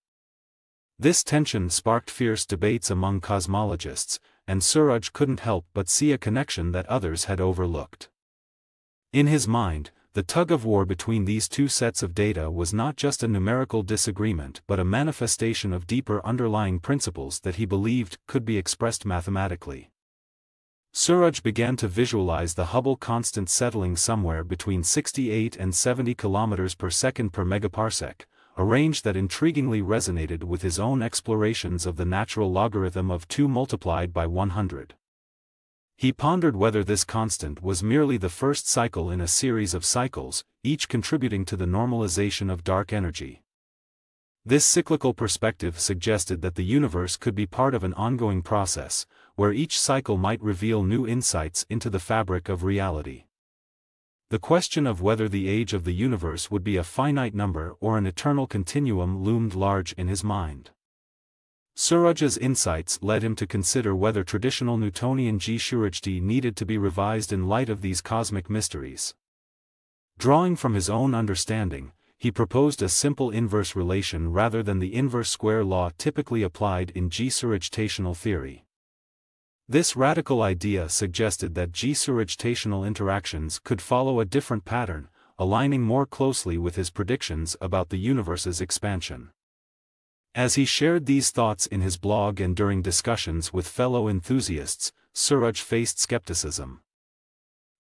This tension sparked fierce debates among cosmologists, and Suraj couldn't help but see a connection that others had overlooked. In his mind, the tug-of-war between these two sets of data was not just a numerical disagreement but a manifestation of deeper underlying principles that he believed could be expressed mathematically. Suraj began to visualize the Hubble constant settling somewhere between sixty-eight and seventy kilometers per second per megaparsec, a range that intriguingly resonated with his own explorations of the natural logarithm of two multiplied by one hundred. He pondered whether this constant was merely the first cycle in a series of cycles, each contributing to the normalization of dark energy. This cyclical perspective suggested that the universe could be part of an ongoing process, where each cycle might reveal new insights into the fabric of reality. The question of whether the age of the universe would be a finite number or an eternal continuum loomed large in his mind. Suraj's insights led him to consider whether traditional Newtonian G-Surajti needed to be revised in light of these cosmic mysteries. Drawing from his own understanding, he proposed a simple inverse relation rather than the inverse square law typically applied in G-Surajtational theory. This radical idea suggested that G-Surajtational interactions could follow a different pattern, aligning more closely with his predictions about the universe's expansion. As he shared these thoughts in his blog and during discussions with fellow enthusiasts, Suraj faced skepticism.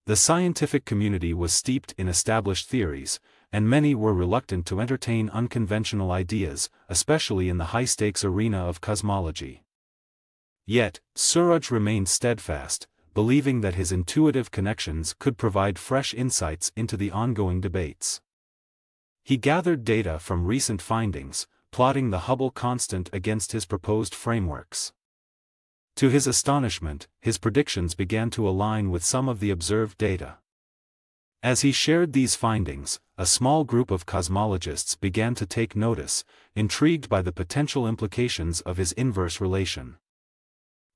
The scientific community was steeped in established theories, and many were reluctant to entertain unconventional ideas, especially in the high-stakes arena of cosmology. Yet, Suraj remained steadfast, believing that his intuitive connections could provide fresh insights into the ongoing debates. He gathered data from recent findings, plotting the Hubble constant against his proposed frameworks. To his astonishment, his predictions began to align with some of the observed data. As he shared these findings, a small group of cosmologists began to take notice, intrigued by the potential implications of his inverse relation.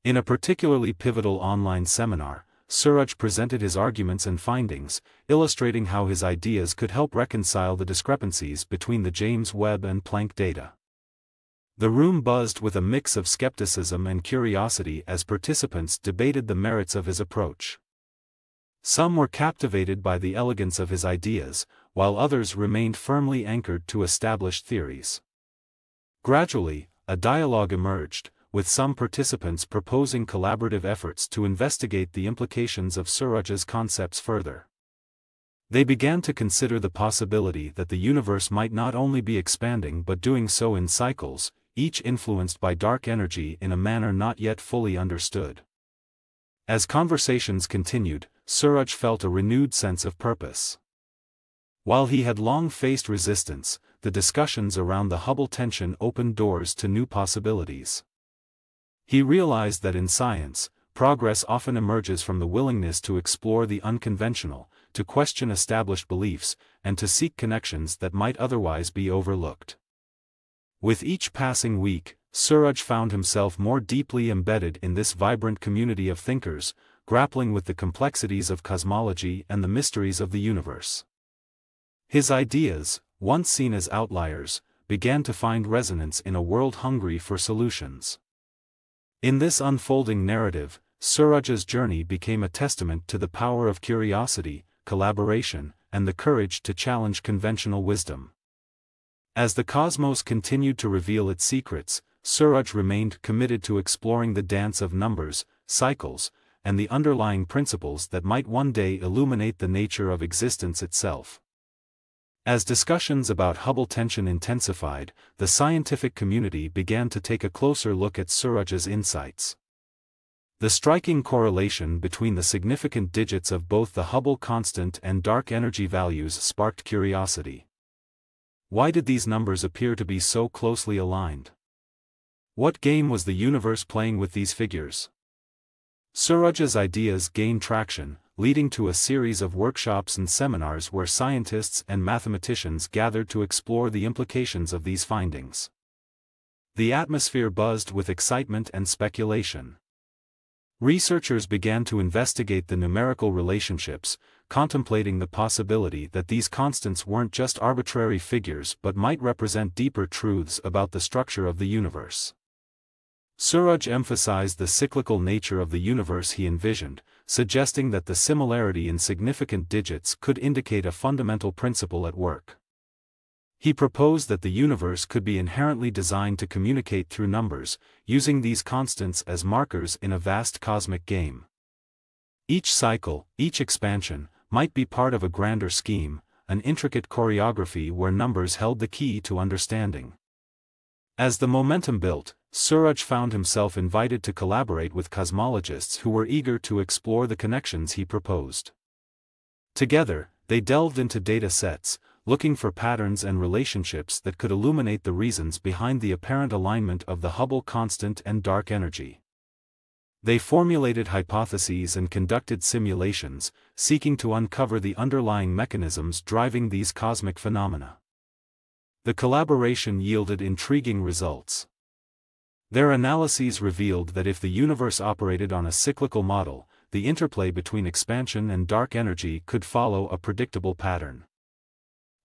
In a particularly pivotal online seminar, Suraj presented his arguments and findings, illustrating how his ideas could help reconcile the discrepancies between the James Webb and Planck data. The room buzzed with a mix of skepticism and curiosity as participants debated the merits of his approach. Some were captivated by the elegance of his ideas, while others remained firmly anchored to established theories. Gradually, a dialogue emerged, with some participants proposing collaborative efforts to investigate the implications of Suraj's concepts further. They began to consider the possibility that the universe might not only be expanding but doing so in cycles, each influenced by dark energy in a manner not yet fully understood. As conversations continued, Suraj felt a renewed sense of purpose. While he had long faced resistance, the discussions around the Hubble tension opened doors to new possibilities. He realized that in science, progress often emerges from the willingness to explore the unconventional, to question established beliefs, and to seek connections that might otherwise be overlooked. With each passing week, Suraj found himself more deeply embedded in this vibrant community of thinkers, grappling with the complexities of cosmology and the mysteries of the universe. His ideas, once seen as outliers, began to find resonance in a world hungry for solutions. In this unfolding narrative, Suraj's journey became a testament to the power of curiosity, collaboration, and the courage to challenge conventional wisdom. As the cosmos continued to reveal its secrets, Suraj remained committed to exploring the dance of numbers, cycles, and the underlying principles that might one day illuminate the nature of existence itself. As discussions about Hubble tension intensified, the scientific community began to take a closer look at Suraj's insights. The striking correlation between the significant digits of both the Hubble constant and dark energy values sparked curiosity. Why did these numbers appear to be so closely aligned? What game was the universe playing with these figures? Suraj's ideas gained traction, leading to a series of workshops and seminars where scientists and mathematicians gathered to explore the implications of these findings. The atmosphere buzzed with excitement and speculation. Researchers began to investigate the numerical relationships, contemplating the possibility that these constants weren't just arbitrary figures but might represent deeper truths about the structure of the universe. Suraj emphasized the cyclical nature of the universe he envisioned, suggesting that the similarity in significant digits could indicate a fundamental principle at work. He proposed that the universe could be inherently designed to communicate through numbers, using these constants as markers in a vast cosmic game. Each cycle, each expansion, might be part of a grander scheme, an intricate choreography where numbers held the key to understanding. As the momentum built, Suraj found himself invited to collaborate with cosmologists who were eager to explore the connections he proposed. Together, they delved into data sets, looking for patterns and relationships that could illuminate the reasons behind the apparent alignment of the Hubble constant and dark energy. They formulated hypotheses and conducted simulations, seeking to uncover the underlying mechanisms driving these cosmic phenomena. The collaboration yielded intriguing results. Their analyses revealed that if the universe operated on a cyclical model, the interplay between expansion and dark energy could follow a predictable pattern.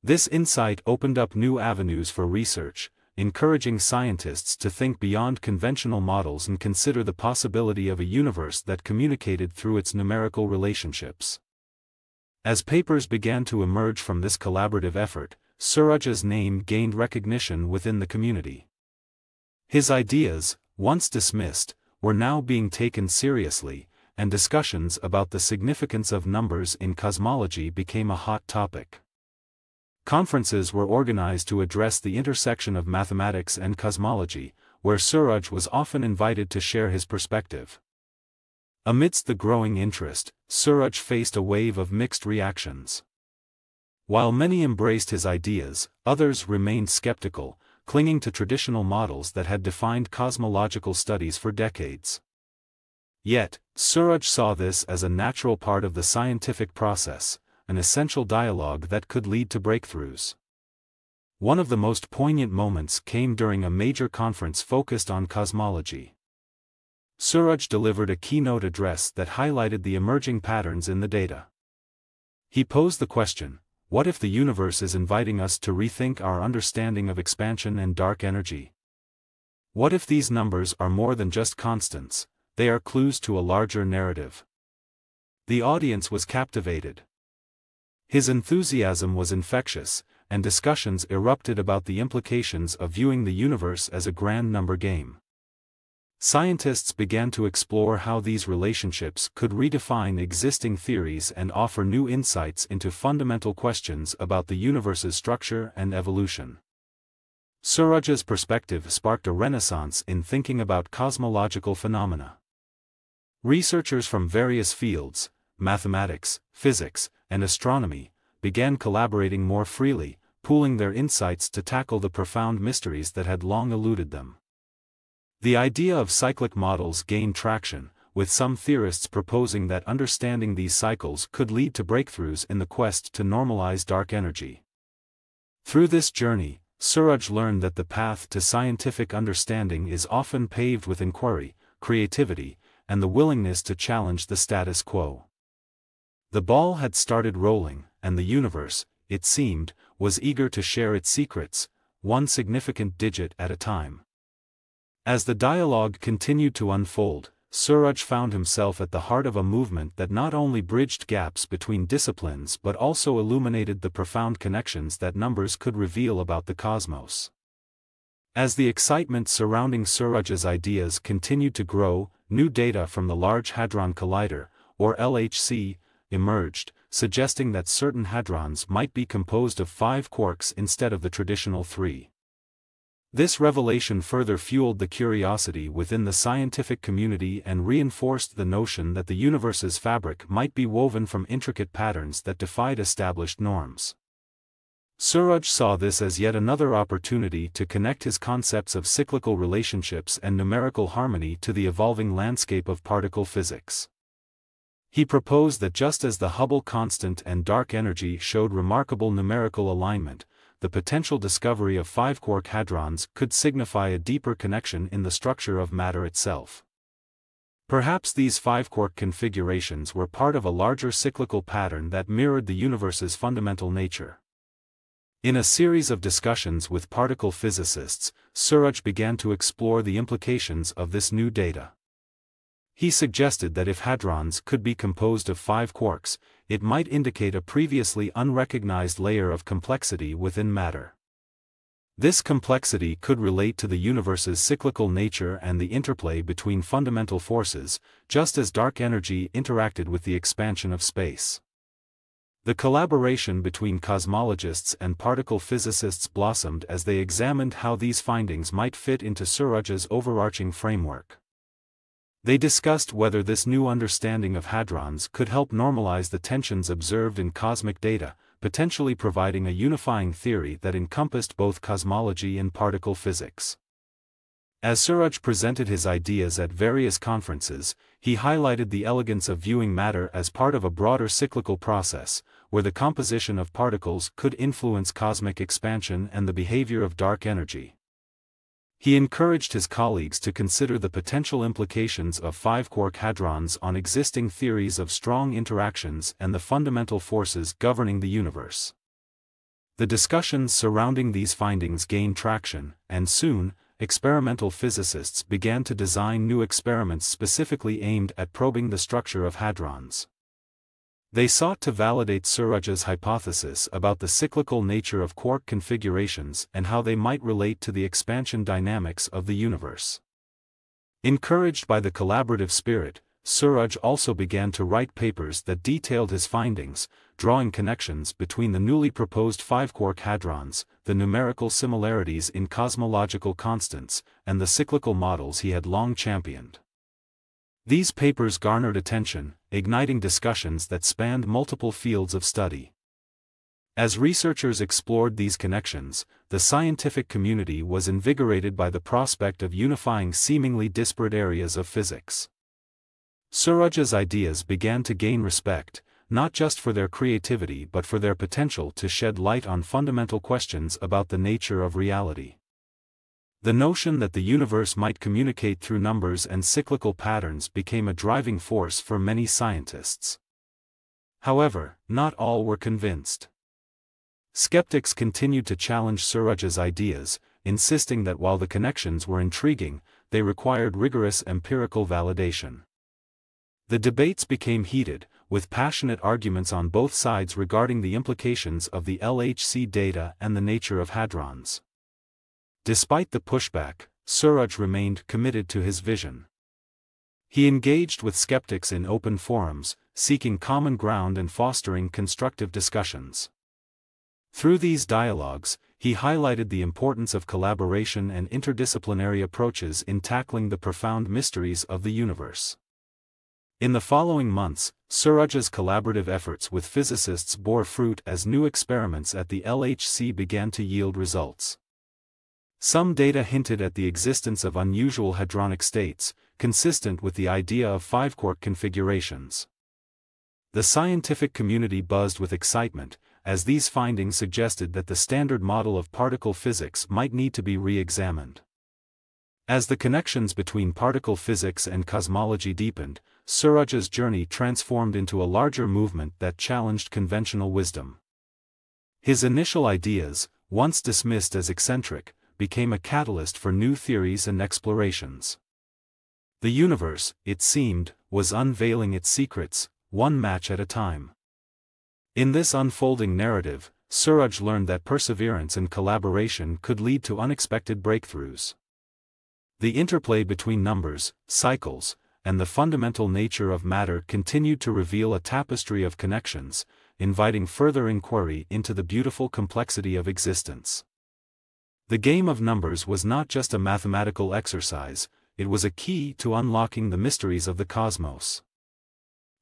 This insight opened up new avenues for research, encouraging scientists to think beyond conventional models and consider the possibility of a universe that communicated through its numerical relationships. As papers began to emerge from this collaborative effort, Suraj's name gained recognition within the community. His ideas, once dismissed, were now being taken seriously, and discussions about the significance of numbers in cosmology became a hot topic. Conferences were organized to address the intersection of mathematics and cosmology, where Suraj was often invited to share his perspective. Amidst the growing interest, Suraj faced a wave of mixed reactions. While many embraced his ideas, others remained skeptical, clinging to traditional models that had defined cosmological studies for decades. Yet, Suraj saw this as a natural part of the scientific process, an essential dialogue that could lead to breakthroughs. One of the most poignant moments came during a major conference focused on cosmology. Suraj delivered a keynote address that highlighted the emerging patterns in the data. He posed the question, what if the universe is inviting us to rethink our understanding of expansion and dark energy? What if these numbers are more than just constants, they are clues to a larger narrative? The audience was captivated. His enthusiasm was infectious, and discussions erupted about the implications of viewing the universe as a grand number game. Scientists began to explore how these relationships could redefine existing theories and offer new insights into fundamental questions about the universe's structure and evolution. Suraj's perspective sparked a renaissance in thinking about cosmological phenomena. Researchers from various fields, mathematics, physics, and astronomy, began collaborating more freely, pooling their insights to tackle the profound mysteries that had long eluded them. The idea of cyclic models gained traction, with some theorists proposing that understanding these cycles could lead to breakthroughs in the quest to normalize dark energy. Through this journey, Suraj learned that the path to scientific understanding is often paved with inquiry, creativity, and the willingness to challenge the status quo. The ball had started rolling, and the universe, it seemed, was eager to share its secrets, one significant digit at a time. As the dialogue continued to unfold, Suraj found himself at the heart of a movement that not only bridged gaps between disciplines but also illuminated the profound connections that numbers could reveal about the cosmos. As the excitement surrounding Suraj's ideas continued to grow, new data from the Large Hadron Collider, or L H C, emerged, suggesting that certain hadrons might be composed of five quarks instead of the traditional three. This revelation further fueled the curiosity within the scientific community and reinforced the notion that the universe's fabric might be woven from intricate patterns that defied established norms. Suraj saw this as yet another opportunity to connect his concepts of cyclical relationships and numerical harmony to the evolving landscape of particle physics. He proposed that just as the Hubble constant and dark energy showed remarkable numerical alignment, the potential discovery of five-quark hadrons could signify a deeper connection in the structure of matter itself. Perhaps these five-quark configurations were part of a larger cyclical pattern that mirrored the universe's fundamental nature. In a series of discussions with particle physicists, Suraj began to explore the implications of this new data. He suggested that if hadrons could be composed of five quarks, it might indicate a previously unrecognized layer of complexity within matter. This complexity could relate to the universe's cyclical nature and the interplay between fundamental forces, just as dark energy interacted with the expansion of space. The collaboration between cosmologists and particle physicists blossomed as they examined how these findings might fit into Suraj's overarching framework. They discussed whether this new understanding of hadrons could help normalize the tensions observed in cosmic data, potentially providing a unifying theory that encompassed both cosmology and particle physics. As Suraj presented his ideas at various conferences, he highlighted the elegance of viewing matter as part of a broader cyclical process, where the composition of particles could influence cosmic expansion and the behavior of dark energy. He encouraged his colleagues to consider the potential implications of five-quark hadrons on existing theories of strong interactions and the fundamental forces governing the universe. The discussions surrounding these findings gained traction, and soon, experimental physicists began to design new experiments specifically aimed at probing the structure of hadrons. They sought to validate Suraj's hypothesis about the cyclical nature of quark configurations and how they might relate to the expansion dynamics of the universe. Encouraged by the collaborative spirit, Suraj also began to write papers that detailed his findings, drawing connections between the newly proposed five-quark hadrons, the numerical similarities in cosmological constants, and the cyclical models he had long championed. These papers garnered attention, igniting discussions that spanned multiple fields of study. As researchers explored these connections, the scientific community was invigorated by the prospect of unifying seemingly disparate areas of physics. Suraj's ideas began to gain respect, not just for their creativity but for their potential to shed light on fundamental questions about the nature of reality. The notion that the universe might communicate through numbers and cyclical patterns became a driving force for many scientists. However, not all were convinced. Skeptics continued to challenge Suraj's ideas, insisting that while the connections were intriguing, they required rigorous empirical validation. The debates became heated, with passionate arguments on both sides regarding the implications of the L H C data and the nature of hadrons. Despite the pushback, Suraj remained committed to his vision. He engaged with skeptics in open forums, seeking common ground and fostering constructive discussions. Through these dialogues, he highlighted the importance of collaboration and interdisciplinary approaches in tackling the profound mysteries of the universe. In the following months, Suraj's collaborative efforts with physicists bore fruit as new experiments at the L H C began to yield results. Some data hinted at the existence of unusual hadronic states, consistent with the idea of five-quark configurations. The scientific community buzzed with excitement, as these findings suggested that the standard model of particle physics might need to be re-examined. As the connections between particle physics and cosmology deepened, Suraj's journey transformed into a larger movement that challenged conventional wisdom. His initial ideas, once dismissed as eccentric, became a catalyst for new theories and explorations. The universe, it seemed, was unveiling its secrets, one match at a time. In this unfolding narrative, Suraj learned that perseverance and collaboration could lead to unexpected breakthroughs. The interplay between numbers, cycles, and the fundamental nature of matter continued to reveal a tapestry of connections, inviting further inquiry into the beautiful complexity of existence. The game of numbers was not just a mathematical exercise, it was a key to unlocking the mysteries of the cosmos.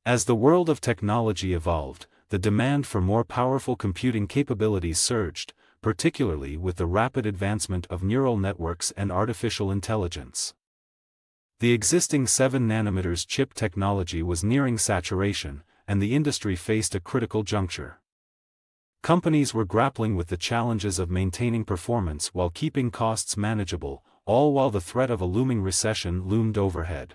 As the world of technology evolved, the demand for more powerful computing capabilities surged, particularly with the rapid advancement of neural networks and artificial intelligence. The existing seven nanometer chip technology was nearing saturation, and the industry faced a critical juncture. Companies were grappling with the challenges of maintaining performance while keeping costs manageable, all while the threat of a looming recession loomed overhead.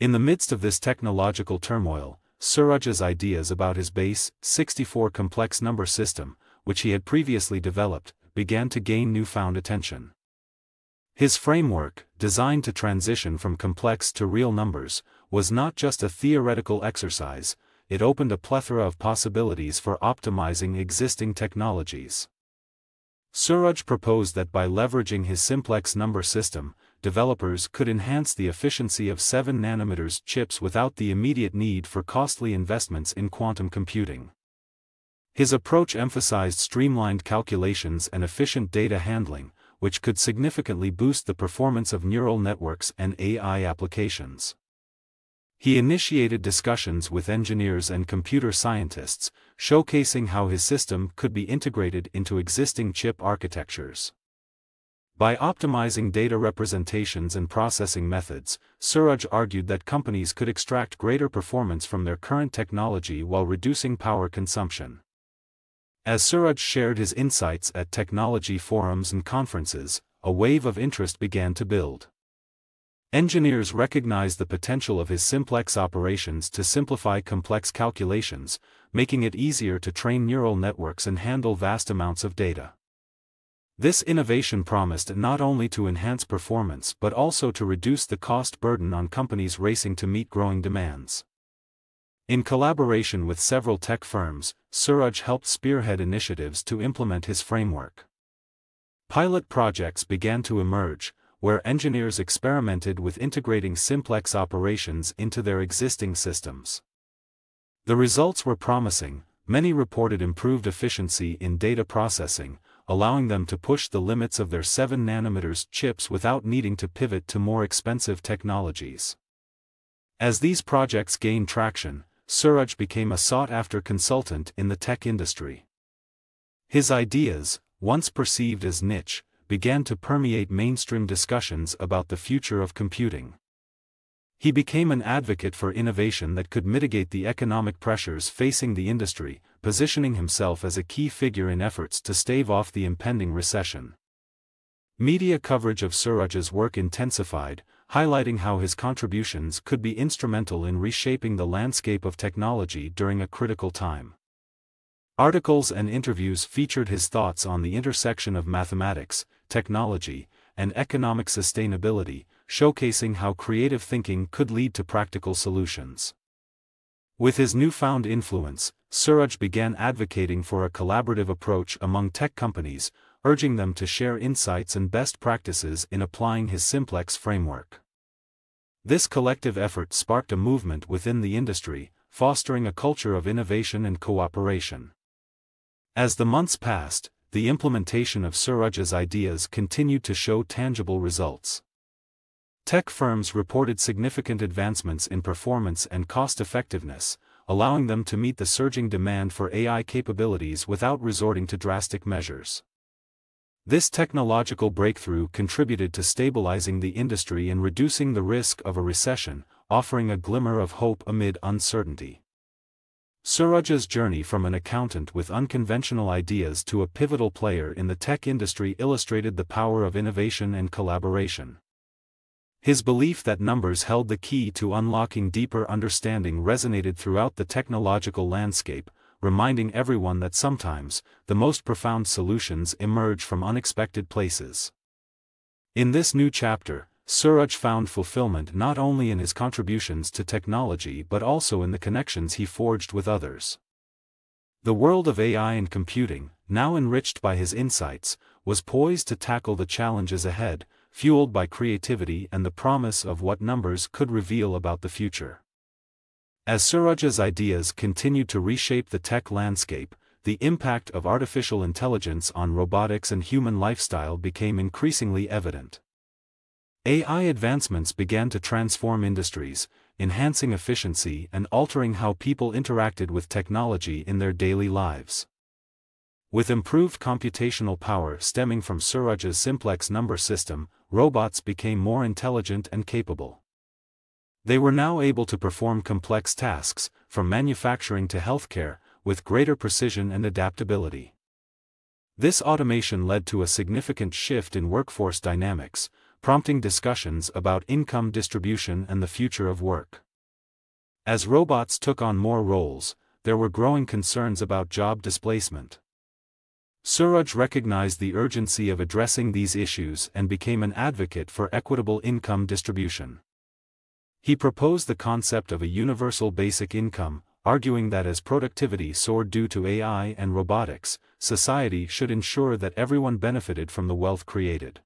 In the midst of this technological turmoil, Suraj's ideas about his base, sixty-four complex number system, which he had previously developed, began to gain newfound attention. His framework, designed to transition from complex to real numbers, was not just a theoretical exercise, it opened a plethora of possibilities for optimizing existing technologies. Suraj proposed that by leveraging his simplex number system, developers could enhance the efficiency of seven nanometer chips without the immediate need for costly investments in quantum computing. His approach emphasized streamlined calculations and efficient data handling, which could significantly boost the performance of neural networks and A I applications. He initiated discussions with engineers and computer scientists, showcasing how his system could be integrated into existing chip architectures. By optimizing data representations and processing methods, Suraj argued that companies could extract greater performance from their current technology while reducing power consumption. As Suraj shared his insights at technology forums and conferences, a wave of interest began to build. Engineers recognized the potential of his simplex operations to simplify complex calculations, making it easier to train neural networks and handle vast amounts of data. This innovation promised not only to enhance performance but also to reduce the cost burden on companies racing to meet growing demands. In collaboration with several tech firms, Suraj helped spearhead initiatives to implement his framework. Pilot projects began to emerge, where engineers experimented with integrating simplex operations into their existing systems. The results were promising. Many reported improved efficiency in data processing, allowing them to push the limits of their seven nanometer chips without needing to pivot to more expensive technologies. As these projects gained traction, Suraj became a sought-after consultant in the tech industry. His ideas, once perceived as niche, began to permeate mainstream discussions about the future of computing. He became an advocate for innovation that could mitigate the economic pressures facing the industry, positioning himself as a key figure in efforts to stave off the impending recession. Media coverage of Suraj's work intensified, highlighting how his contributions could be instrumental in reshaping the landscape of technology during a critical time. Articles and interviews featured his thoughts on the intersection of mathematics, technology, and economic sustainability, showcasing how creative thinking could lead to practical solutions. With his newfound influence, Suraj began advocating for a collaborative approach among tech companies, urging them to share insights and best practices in applying his simplex framework. This collective effort sparked a movement within the industry, fostering a culture of innovation and cooperation. As the months passed, the implementation of Suraj's ideas continued to show tangible results. Tech firms reported significant advancements in performance and cost-effectiveness, allowing them to meet the surging demand for A I capabilities without resorting to drastic measures. This technological breakthrough contributed to stabilizing the industry and reducing the risk of a recession, offering a glimmer of hope amid uncertainty. Suraj's journey from an accountant with unconventional ideas to a pivotal player in the tech industry illustrated the power of innovation and collaboration. His belief that numbers held the key to unlocking deeper understanding resonated throughout the technological landscape, reminding everyone that sometimes, the most profound solutions emerge from unexpected places. In this new chapter, Suraj found fulfillment not only in his contributions to technology but also in the connections he forged with others. The world of A I and computing, now enriched by his insights, was poised to tackle the challenges ahead, fueled by creativity and the promise of what numbers could reveal about the future. As Suraj's ideas continue to reshape the tech landscape, the impact of artificial intelligence on robotics and human lifestyle became increasingly evident. A I advancements began to transform industries, enhancing efficiency and altering how people interacted with technology in their daily lives. With improved computational power stemming from Suraj's simplex number system, robots became more intelligent and capable. They were now able to perform complex tasks, from manufacturing to healthcare, with greater precision and adaptability. This automation led to a significant shift in workforce dynamics, prompting discussions about income distribution and the future of work. As robots took on more roles, there were growing concerns about job displacement. Suraj recognized the urgency of addressing these issues and became an advocate for equitable income distribution. He proposed the concept of a universal basic income, arguing that as productivity soared due to A I and robotics, society should ensure that everyone benefited from the wealth created.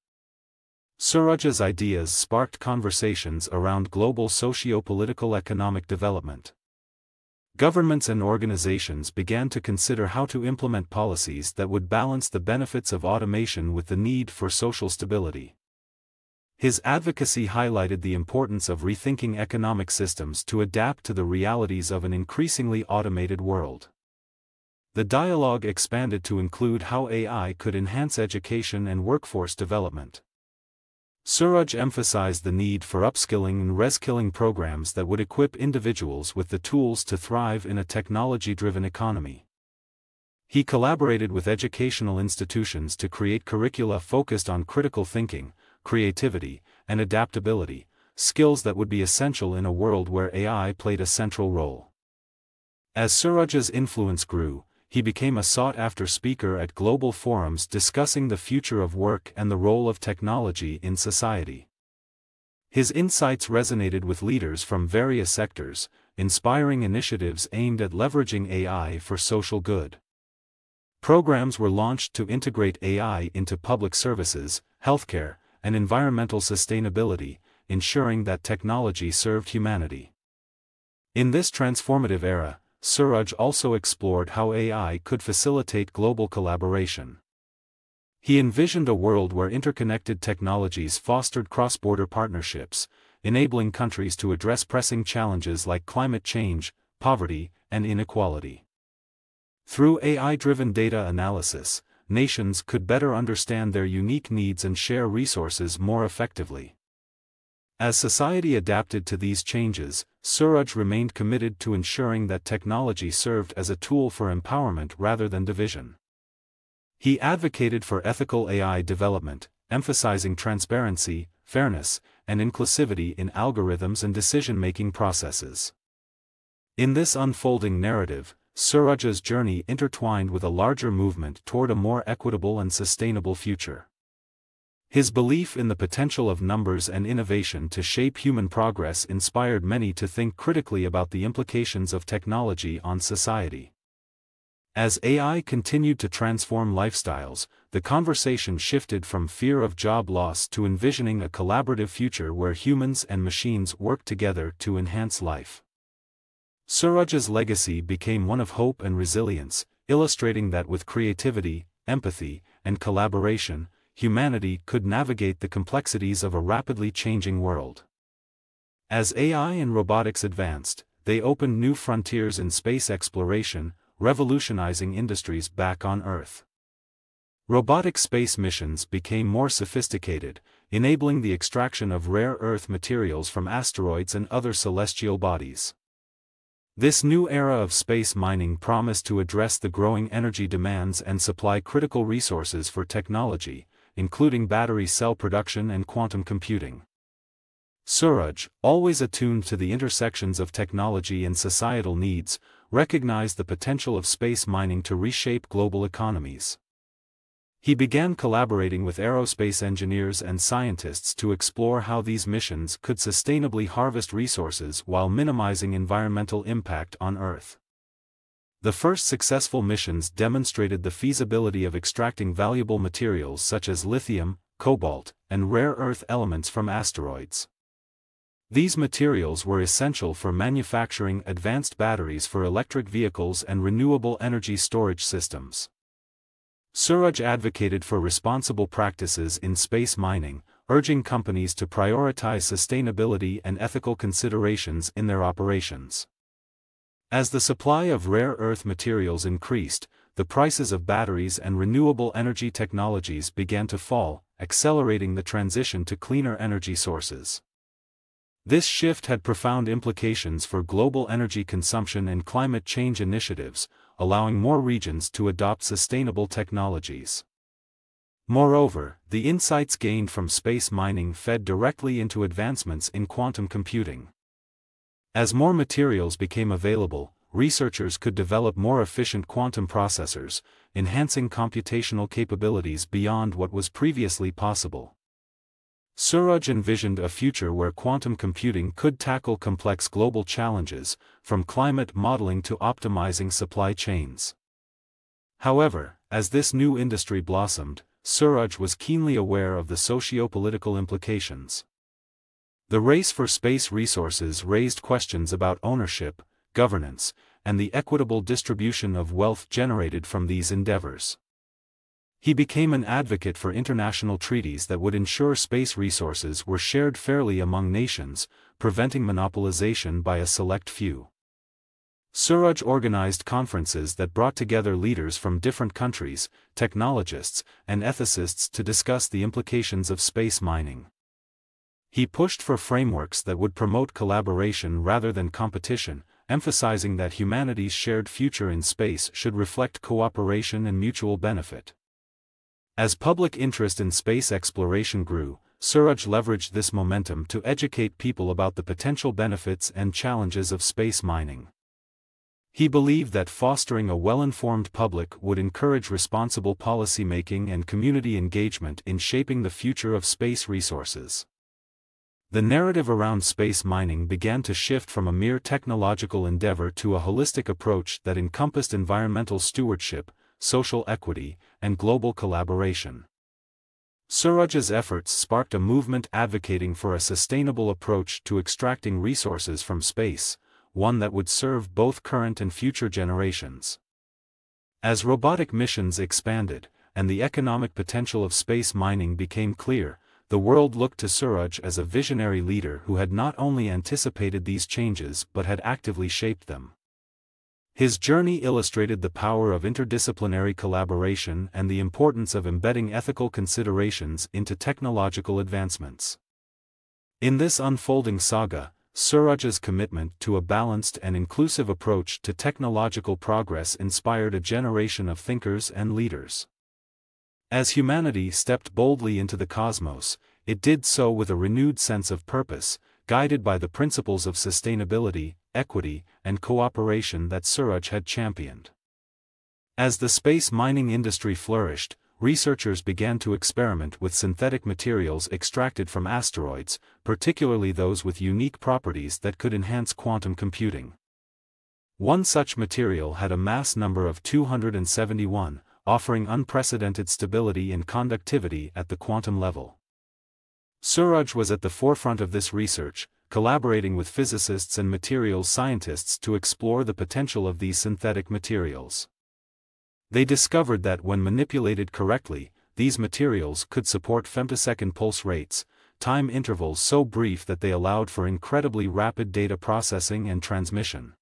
Suraj's ideas sparked conversations around global socio-political economic development. Governments and organizations began to consider how to implement policies that would balance the benefits of automation with the need for social stability. His advocacy highlighted the importance of rethinking economic systems to adapt to the realities of an increasingly automated world. The dialogue expanded to include how A I could enhance education and workforce development. Suraj emphasized the need for upskilling and reskilling programs that would equip individuals with the tools to thrive in a technology-driven economy. He collaborated with educational institutions to create curricula focused on critical thinking, creativity, and adaptability, skills that would be essential in a world where A I played a central role. As Suraj's influence grew, he became a sought-after speaker at global forums discussing the future of work and the role of technology in society. His insights resonated with leaders from various sectors, inspiring initiatives aimed at leveraging A I for social good. Programs were launched to integrate A I into public services, healthcare, and environmental sustainability, ensuring that technology served humanity. In this transformative era, Suraj also explored how A I could facilitate global collaboration. He envisioned a world where interconnected technologies fostered cross-border partnerships, enabling countries to address pressing challenges like climate change, poverty, and inequality. Through A I-driven data analysis, nations could better understand their unique needs and share resources more effectively. As society adapted to these changes, Suraj remained committed to ensuring that technology served as a tool for empowerment rather than division. He advocated for ethical A I development, emphasizing transparency, fairness, and inclusivity in algorithms and decision-making processes. In this unfolding narrative, Suraj's journey intertwined with a larger movement toward a more equitable and sustainable future. His belief in the potential of numbers and innovation to shape human progress inspired many to think critically about the implications of technology on society. As A I continued to transform lifestyles, the conversation shifted from fear of job loss to envisioning a collaborative future where humans and machines work together to enhance life. Suraj's legacy became one of hope and resilience, illustrating that with creativity, empathy, and collaboration, humanity could navigate the complexities of a rapidly changing world. As A I and robotics advanced, they opened new frontiers in space exploration, revolutionizing industries back on Earth. Robotic space missions became more sophisticated, enabling the extraction of rare Earth materials from asteroids and other celestial bodies. This new era of space mining promised to address the growing energy demands and supply critical resources for technology, including battery cell production and quantum computing. Suraj, always attuned to the intersections of technology and societal needs, recognized the potential of space mining to reshape global economies. He began collaborating with aerospace engineers and scientists to explore how these missions could sustainably harvest resources while minimizing environmental impact on Earth. The first successful missions demonstrated the feasibility of extracting valuable materials such as lithium, cobalt, and rare earth elements from asteroids. These materials were essential for manufacturing advanced batteries for electric vehicles and renewable energy storage systems. Suraj advocated for responsible practices in space mining, urging companies to prioritize sustainability and ethical considerations in their operations. As the supply of rare earth materials increased, the prices of batteries and renewable energy technologies began to fall, accelerating the transition to cleaner energy sources. This shift had profound implications for global energy consumption and climate change initiatives, allowing more regions to adopt sustainable technologies. Moreover, the insights gained from space mining fed directly into advancements in quantum computing. As more materials became available, researchers could develop more efficient quantum processors, enhancing computational capabilities beyond what was previously possible. Suraj envisioned a future where quantum computing could tackle complex global challenges, from climate modeling to optimizing supply chains. However, as this new industry blossomed, Suraj was keenly aware of the socio-political implications. The race for space resources raised questions about ownership, governance, and the equitable distribution of wealth generated from these endeavors. He became an advocate for international treaties that would ensure space resources were shared fairly among nations, preventing monopolization by a select few. Suraj organized conferences that brought together leaders from different countries, technologists, and ethicists to discuss the implications of space mining. He pushed for frameworks that would promote collaboration rather than competition, emphasizing that humanity's shared future in space should reflect cooperation and mutual benefit. As public interest in space exploration grew, Suraj leveraged this momentum to educate people about the potential benefits and challenges of space mining. He believed that fostering a well-informed public would encourage responsible policymaking and community engagement in shaping the future of space resources. The narrative around space mining began to shift from a mere technological endeavor to a holistic approach that encompassed environmental stewardship, social equity, and global collaboration. Suraj's efforts sparked a movement advocating for a sustainable approach to extracting resources from space, one that would serve both current and future generations. As robotic missions expanded, and the economic potential of space mining became clear, the world looked to Suraj as a visionary leader who had not only anticipated these changes but had actively shaped them. His journey illustrated the power of interdisciplinary collaboration and the importance of embedding ethical considerations into technological advancements. In this unfolding saga, Suraj's commitment to a balanced and inclusive approach to technological progress inspired a generation of thinkers and leaders. As humanity stepped boldly into the cosmos, it did so with a renewed sense of purpose, guided by the principles of sustainability, equity, and cooperation that Suraj had championed. As the space mining industry flourished, researchers began to experiment with synthetic materials extracted from asteroids, particularly those with unique properties that could enhance quantum computing. One such material had a mass number of two hundred seventy-one, offering unprecedented stability and conductivity at the quantum level. Suraj was at the forefront of this research, collaborating with physicists and materials scientists to explore the potential of these synthetic materials. They discovered that when manipulated correctly, these materials could support femtosecond pulse rates, time intervals so brief that they allowed for incredibly rapid data processing and transmission.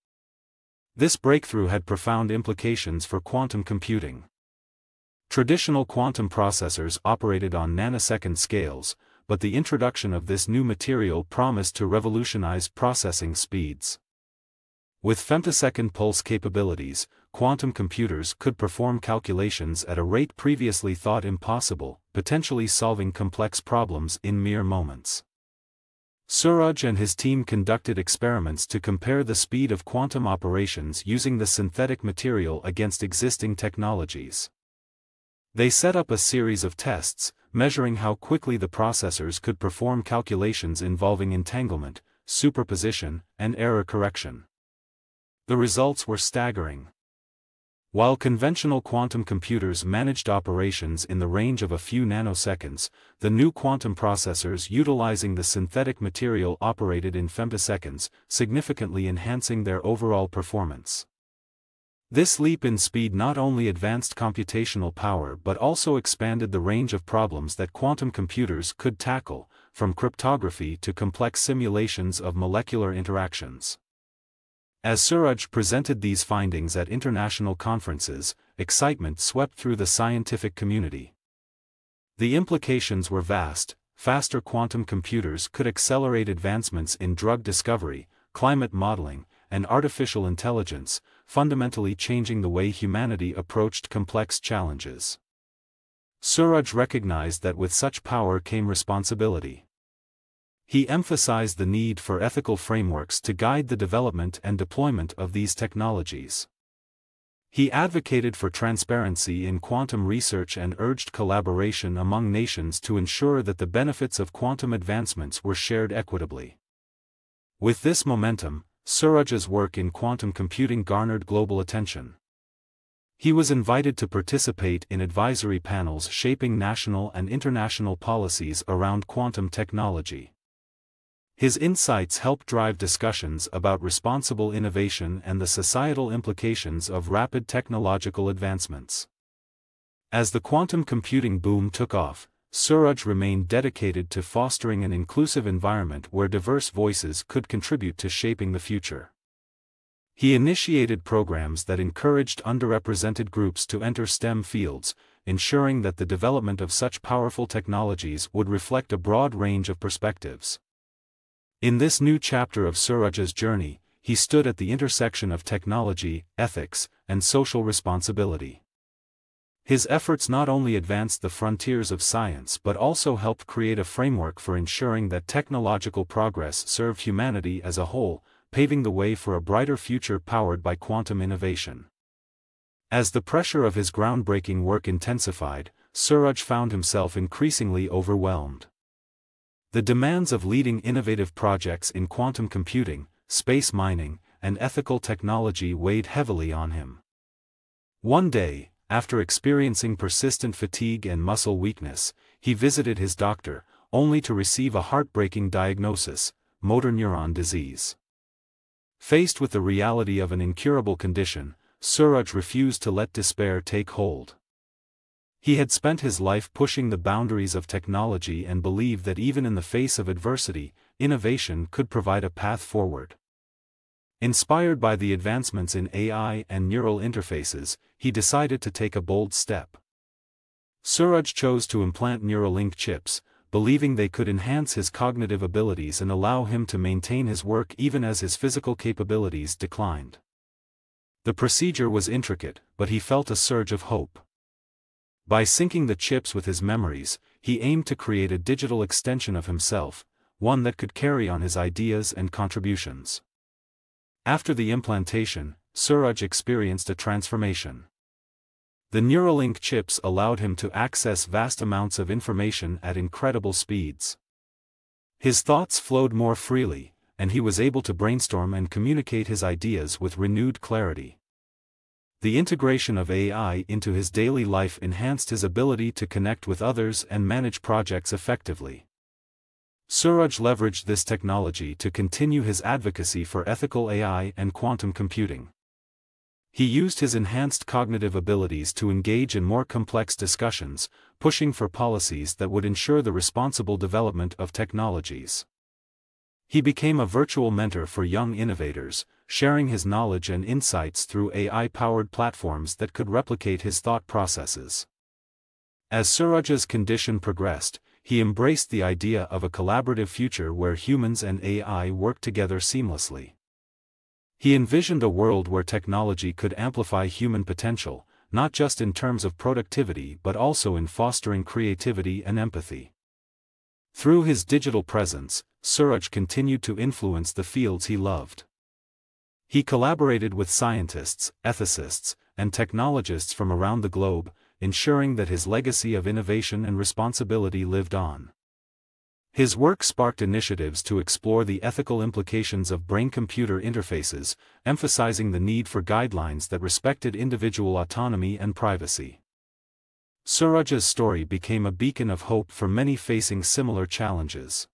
This breakthrough had profound implications for quantum computing. Traditional quantum processors operated on nanosecond scales, but the introduction of this new material promised to revolutionize processing speeds. With femtosecond pulse capabilities, quantum computers could perform calculations at a rate previously thought impossible, potentially solving complex problems in mere moments. Suraj and his team conducted experiments to compare the speed of quantum operations using the synthetic material against existing technologies. They set up a series of tests, measuring how quickly the processors could perform calculations involving entanglement, superposition, and error correction. The results were staggering. While conventional quantum computers managed operations in the range of a few nanoseconds, the new quantum processors utilizing the synthetic material operated in femtoseconds, significantly enhancing their overall performance. This leap in speed not only advanced computational power but also expanded the range of problems that quantum computers could tackle, from cryptography to complex simulations of molecular interactions. As Suraj presented these findings at international conferences, excitement swept through the scientific community. The implications were vast: faster quantum computers could accelerate advancements in drug discovery, climate modeling, and artificial intelligence, fundamentally changing the way humanity approached complex challenges. Suraj recognized that with such power came responsibility. He emphasized the need for ethical frameworks to guide the development and deployment of these technologies. He advocated for transparency in quantum research and urged collaboration among nations to ensure that the benefits of quantum advancements were shared equitably. With this momentum, Suraj's work in quantum computing garnered global attention. He was invited to participate in advisory panels shaping national and international policies around quantum technology. His insights help drive discussions about responsible innovation and the societal implications of rapid technological advancements. As the quantum computing boom took off, Suraj remained dedicated to fostering an inclusive environment where diverse voices could contribute to shaping the future. He initiated programs that encouraged underrepresented groups to enter STEM fields, ensuring that the development of such powerful technologies would reflect a broad range of perspectives. In this new chapter of Suraj's journey, he stood at the intersection of technology, ethics, and social responsibility. His efforts not only advanced the frontiers of science but also helped create a framework for ensuring that technological progress served humanity as a whole, paving the way for a brighter future powered by quantum innovation. As the pressure of his groundbreaking work intensified, Suraj found himself increasingly overwhelmed. The demands of leading innovative projects in quantum computing, space mining, and ethical technology weighed heavily on him. One day, after experiencing persistent fatigue and muscle weakness, he visited his doctor, only to receive a heartbreaking diagnosis: motor neuron disease. Faced with the reality of an incurable condition, Suraj refused to let despair take hold. He had spent his life pushing the boundaries of technology and believed that even in the face of adversity, innovation could provide a path forward. Inspired by the advancements in A I and neural interfaces, he decided to take a bold step. Suraj chose to implant Neuralink chips, believing they could enhance his cognitive abilities and allow him to maintain his work even as his physical capabilities declined. The procedure was intricate, but he felt a surge of hope. By syncing the chips with his memories, he aimed to create a digital extension of himself, one that could carry on his ideas and contributions. After the implantation, Suraj experienced a transformation. The Neuralink chips allowed him to access vast amounts of information at incredible speeds. His thoughts flowed more freely, and he was able to brainstorm and communicate his ideas with renewed clarity. The integration of A I into his daily life enhanced his ability to connect with others and manage projects effectively. Suraj leveraged this technology to continue his advocacy for ethical A I and quantum computing. He used his enhanced cognitive abilities to engage in more complex discussions, pushing for policies that would ensure the responsible development of technologies. He became a virtual mentor for young innovators, sharing his knowledge and insights through A I-powered platforms that could replicate his thought processes. As Suraj's condition progressed, he embraced the idea of a collaborative future where humans and A I work together seamlessly. He envisioned a world where technology could amplify human potential, not just in terms of productivity but also in fostering creativity and empathy. Through his digital presence, Suraj continued to influence the fields he loved. He collaborated with scientists, ethicists, and technologists from around the globe, ensuring that his legacy of innovation and responsibility lived on. His work sparked initiatives to explore the ethical implications of brain-computer interfaces, emphasizing the need for guidelines that respected individual autonomy and privacy. Suraj's story became a beacon of hope for many facing similar challenges.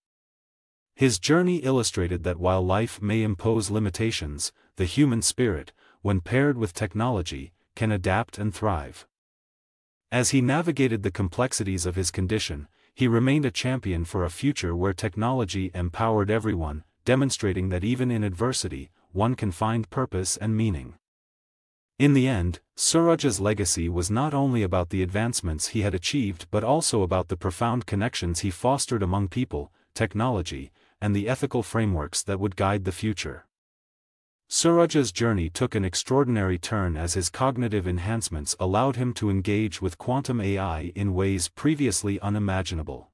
His journey illustrated that while life may impose limitations, the human spirit, when paired with technology, can adapt and thrive. As he navigated the complexities of his condition, he remained a champion for a future where technology empowered everyone, demonstrating that even in adversity, one can find purpose and meaning. In the end, Suraj's legacy was not only about the advancements he had achieved but also about the profound connections he fostered among people, technology, and the ethical frameworks that would guide the future. Suraj's journey took an extraordinary turn as his cognitive enhancements allowed him to engage with quantum A I in ways previously unimaginable.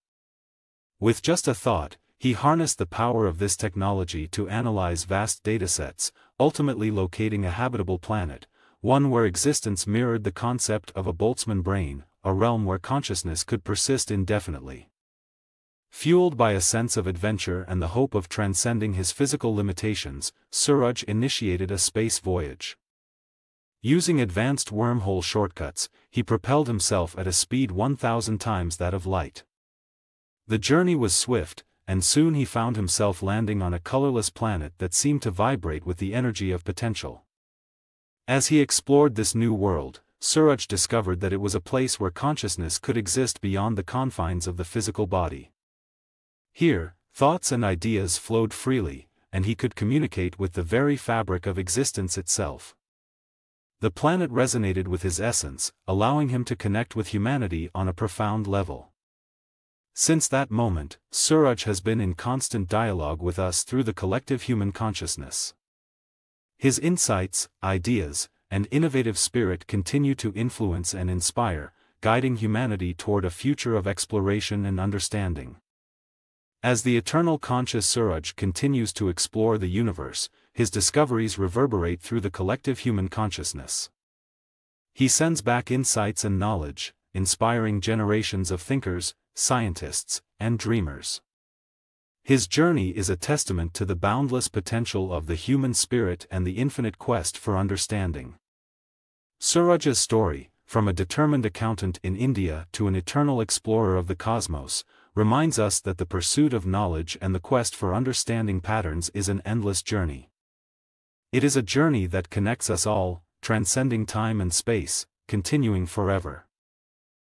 With just a thought, he harnessed the power of this technology to analyze vast datasets, ultimately locating a habitable planet, one where existence mirrored the concept of a Boltzmann brain, a realm where consciousness could persist indefinitely. Fueled by a sense of adventure and the hope of transcending his physical limitations, Suraj initiated a space voyage. Using advanced wormhole shortcuts, he propelled himself at a speed one thousand times that of light. The journey was swift, and soon he found himself landing on a colorless planet that seemed to vibrate with the energy of potential. As he explored this new world, Suraj discovered that it was a place where consciousness could exist beyond the confines of the physical body. Here, thoughts and ideas flowed freely, and he could communicate with the very fabric of existence itself. The planet resonated with his essence, allowing him to connect with humanity on a profound level. Since that moment, Suraj has been in constant dialogue with us through the collective human consciousness. His insights, ideas, and innovative spirit continue to influence and inspire, guiding humanity toward a future of exploration and understanding. As the eternal conscious Suraj continues to explore the universe, his discoveries reverberate through the collective human consciousness. He sends back insights and knowledge, inspiring generations of thinkers, scientists, and dreamers. His journey is a testament to the boundless potential of the human spirit and the infinite quest for understanding. Suraj's story, from a determined accountant in India to an eternal explorer of the cosmos, reminds us that the pursuit of knowledge and the quest for understanding patterns is an endless journey. It is a journey that connects us all, transcending time and space, continuing forever.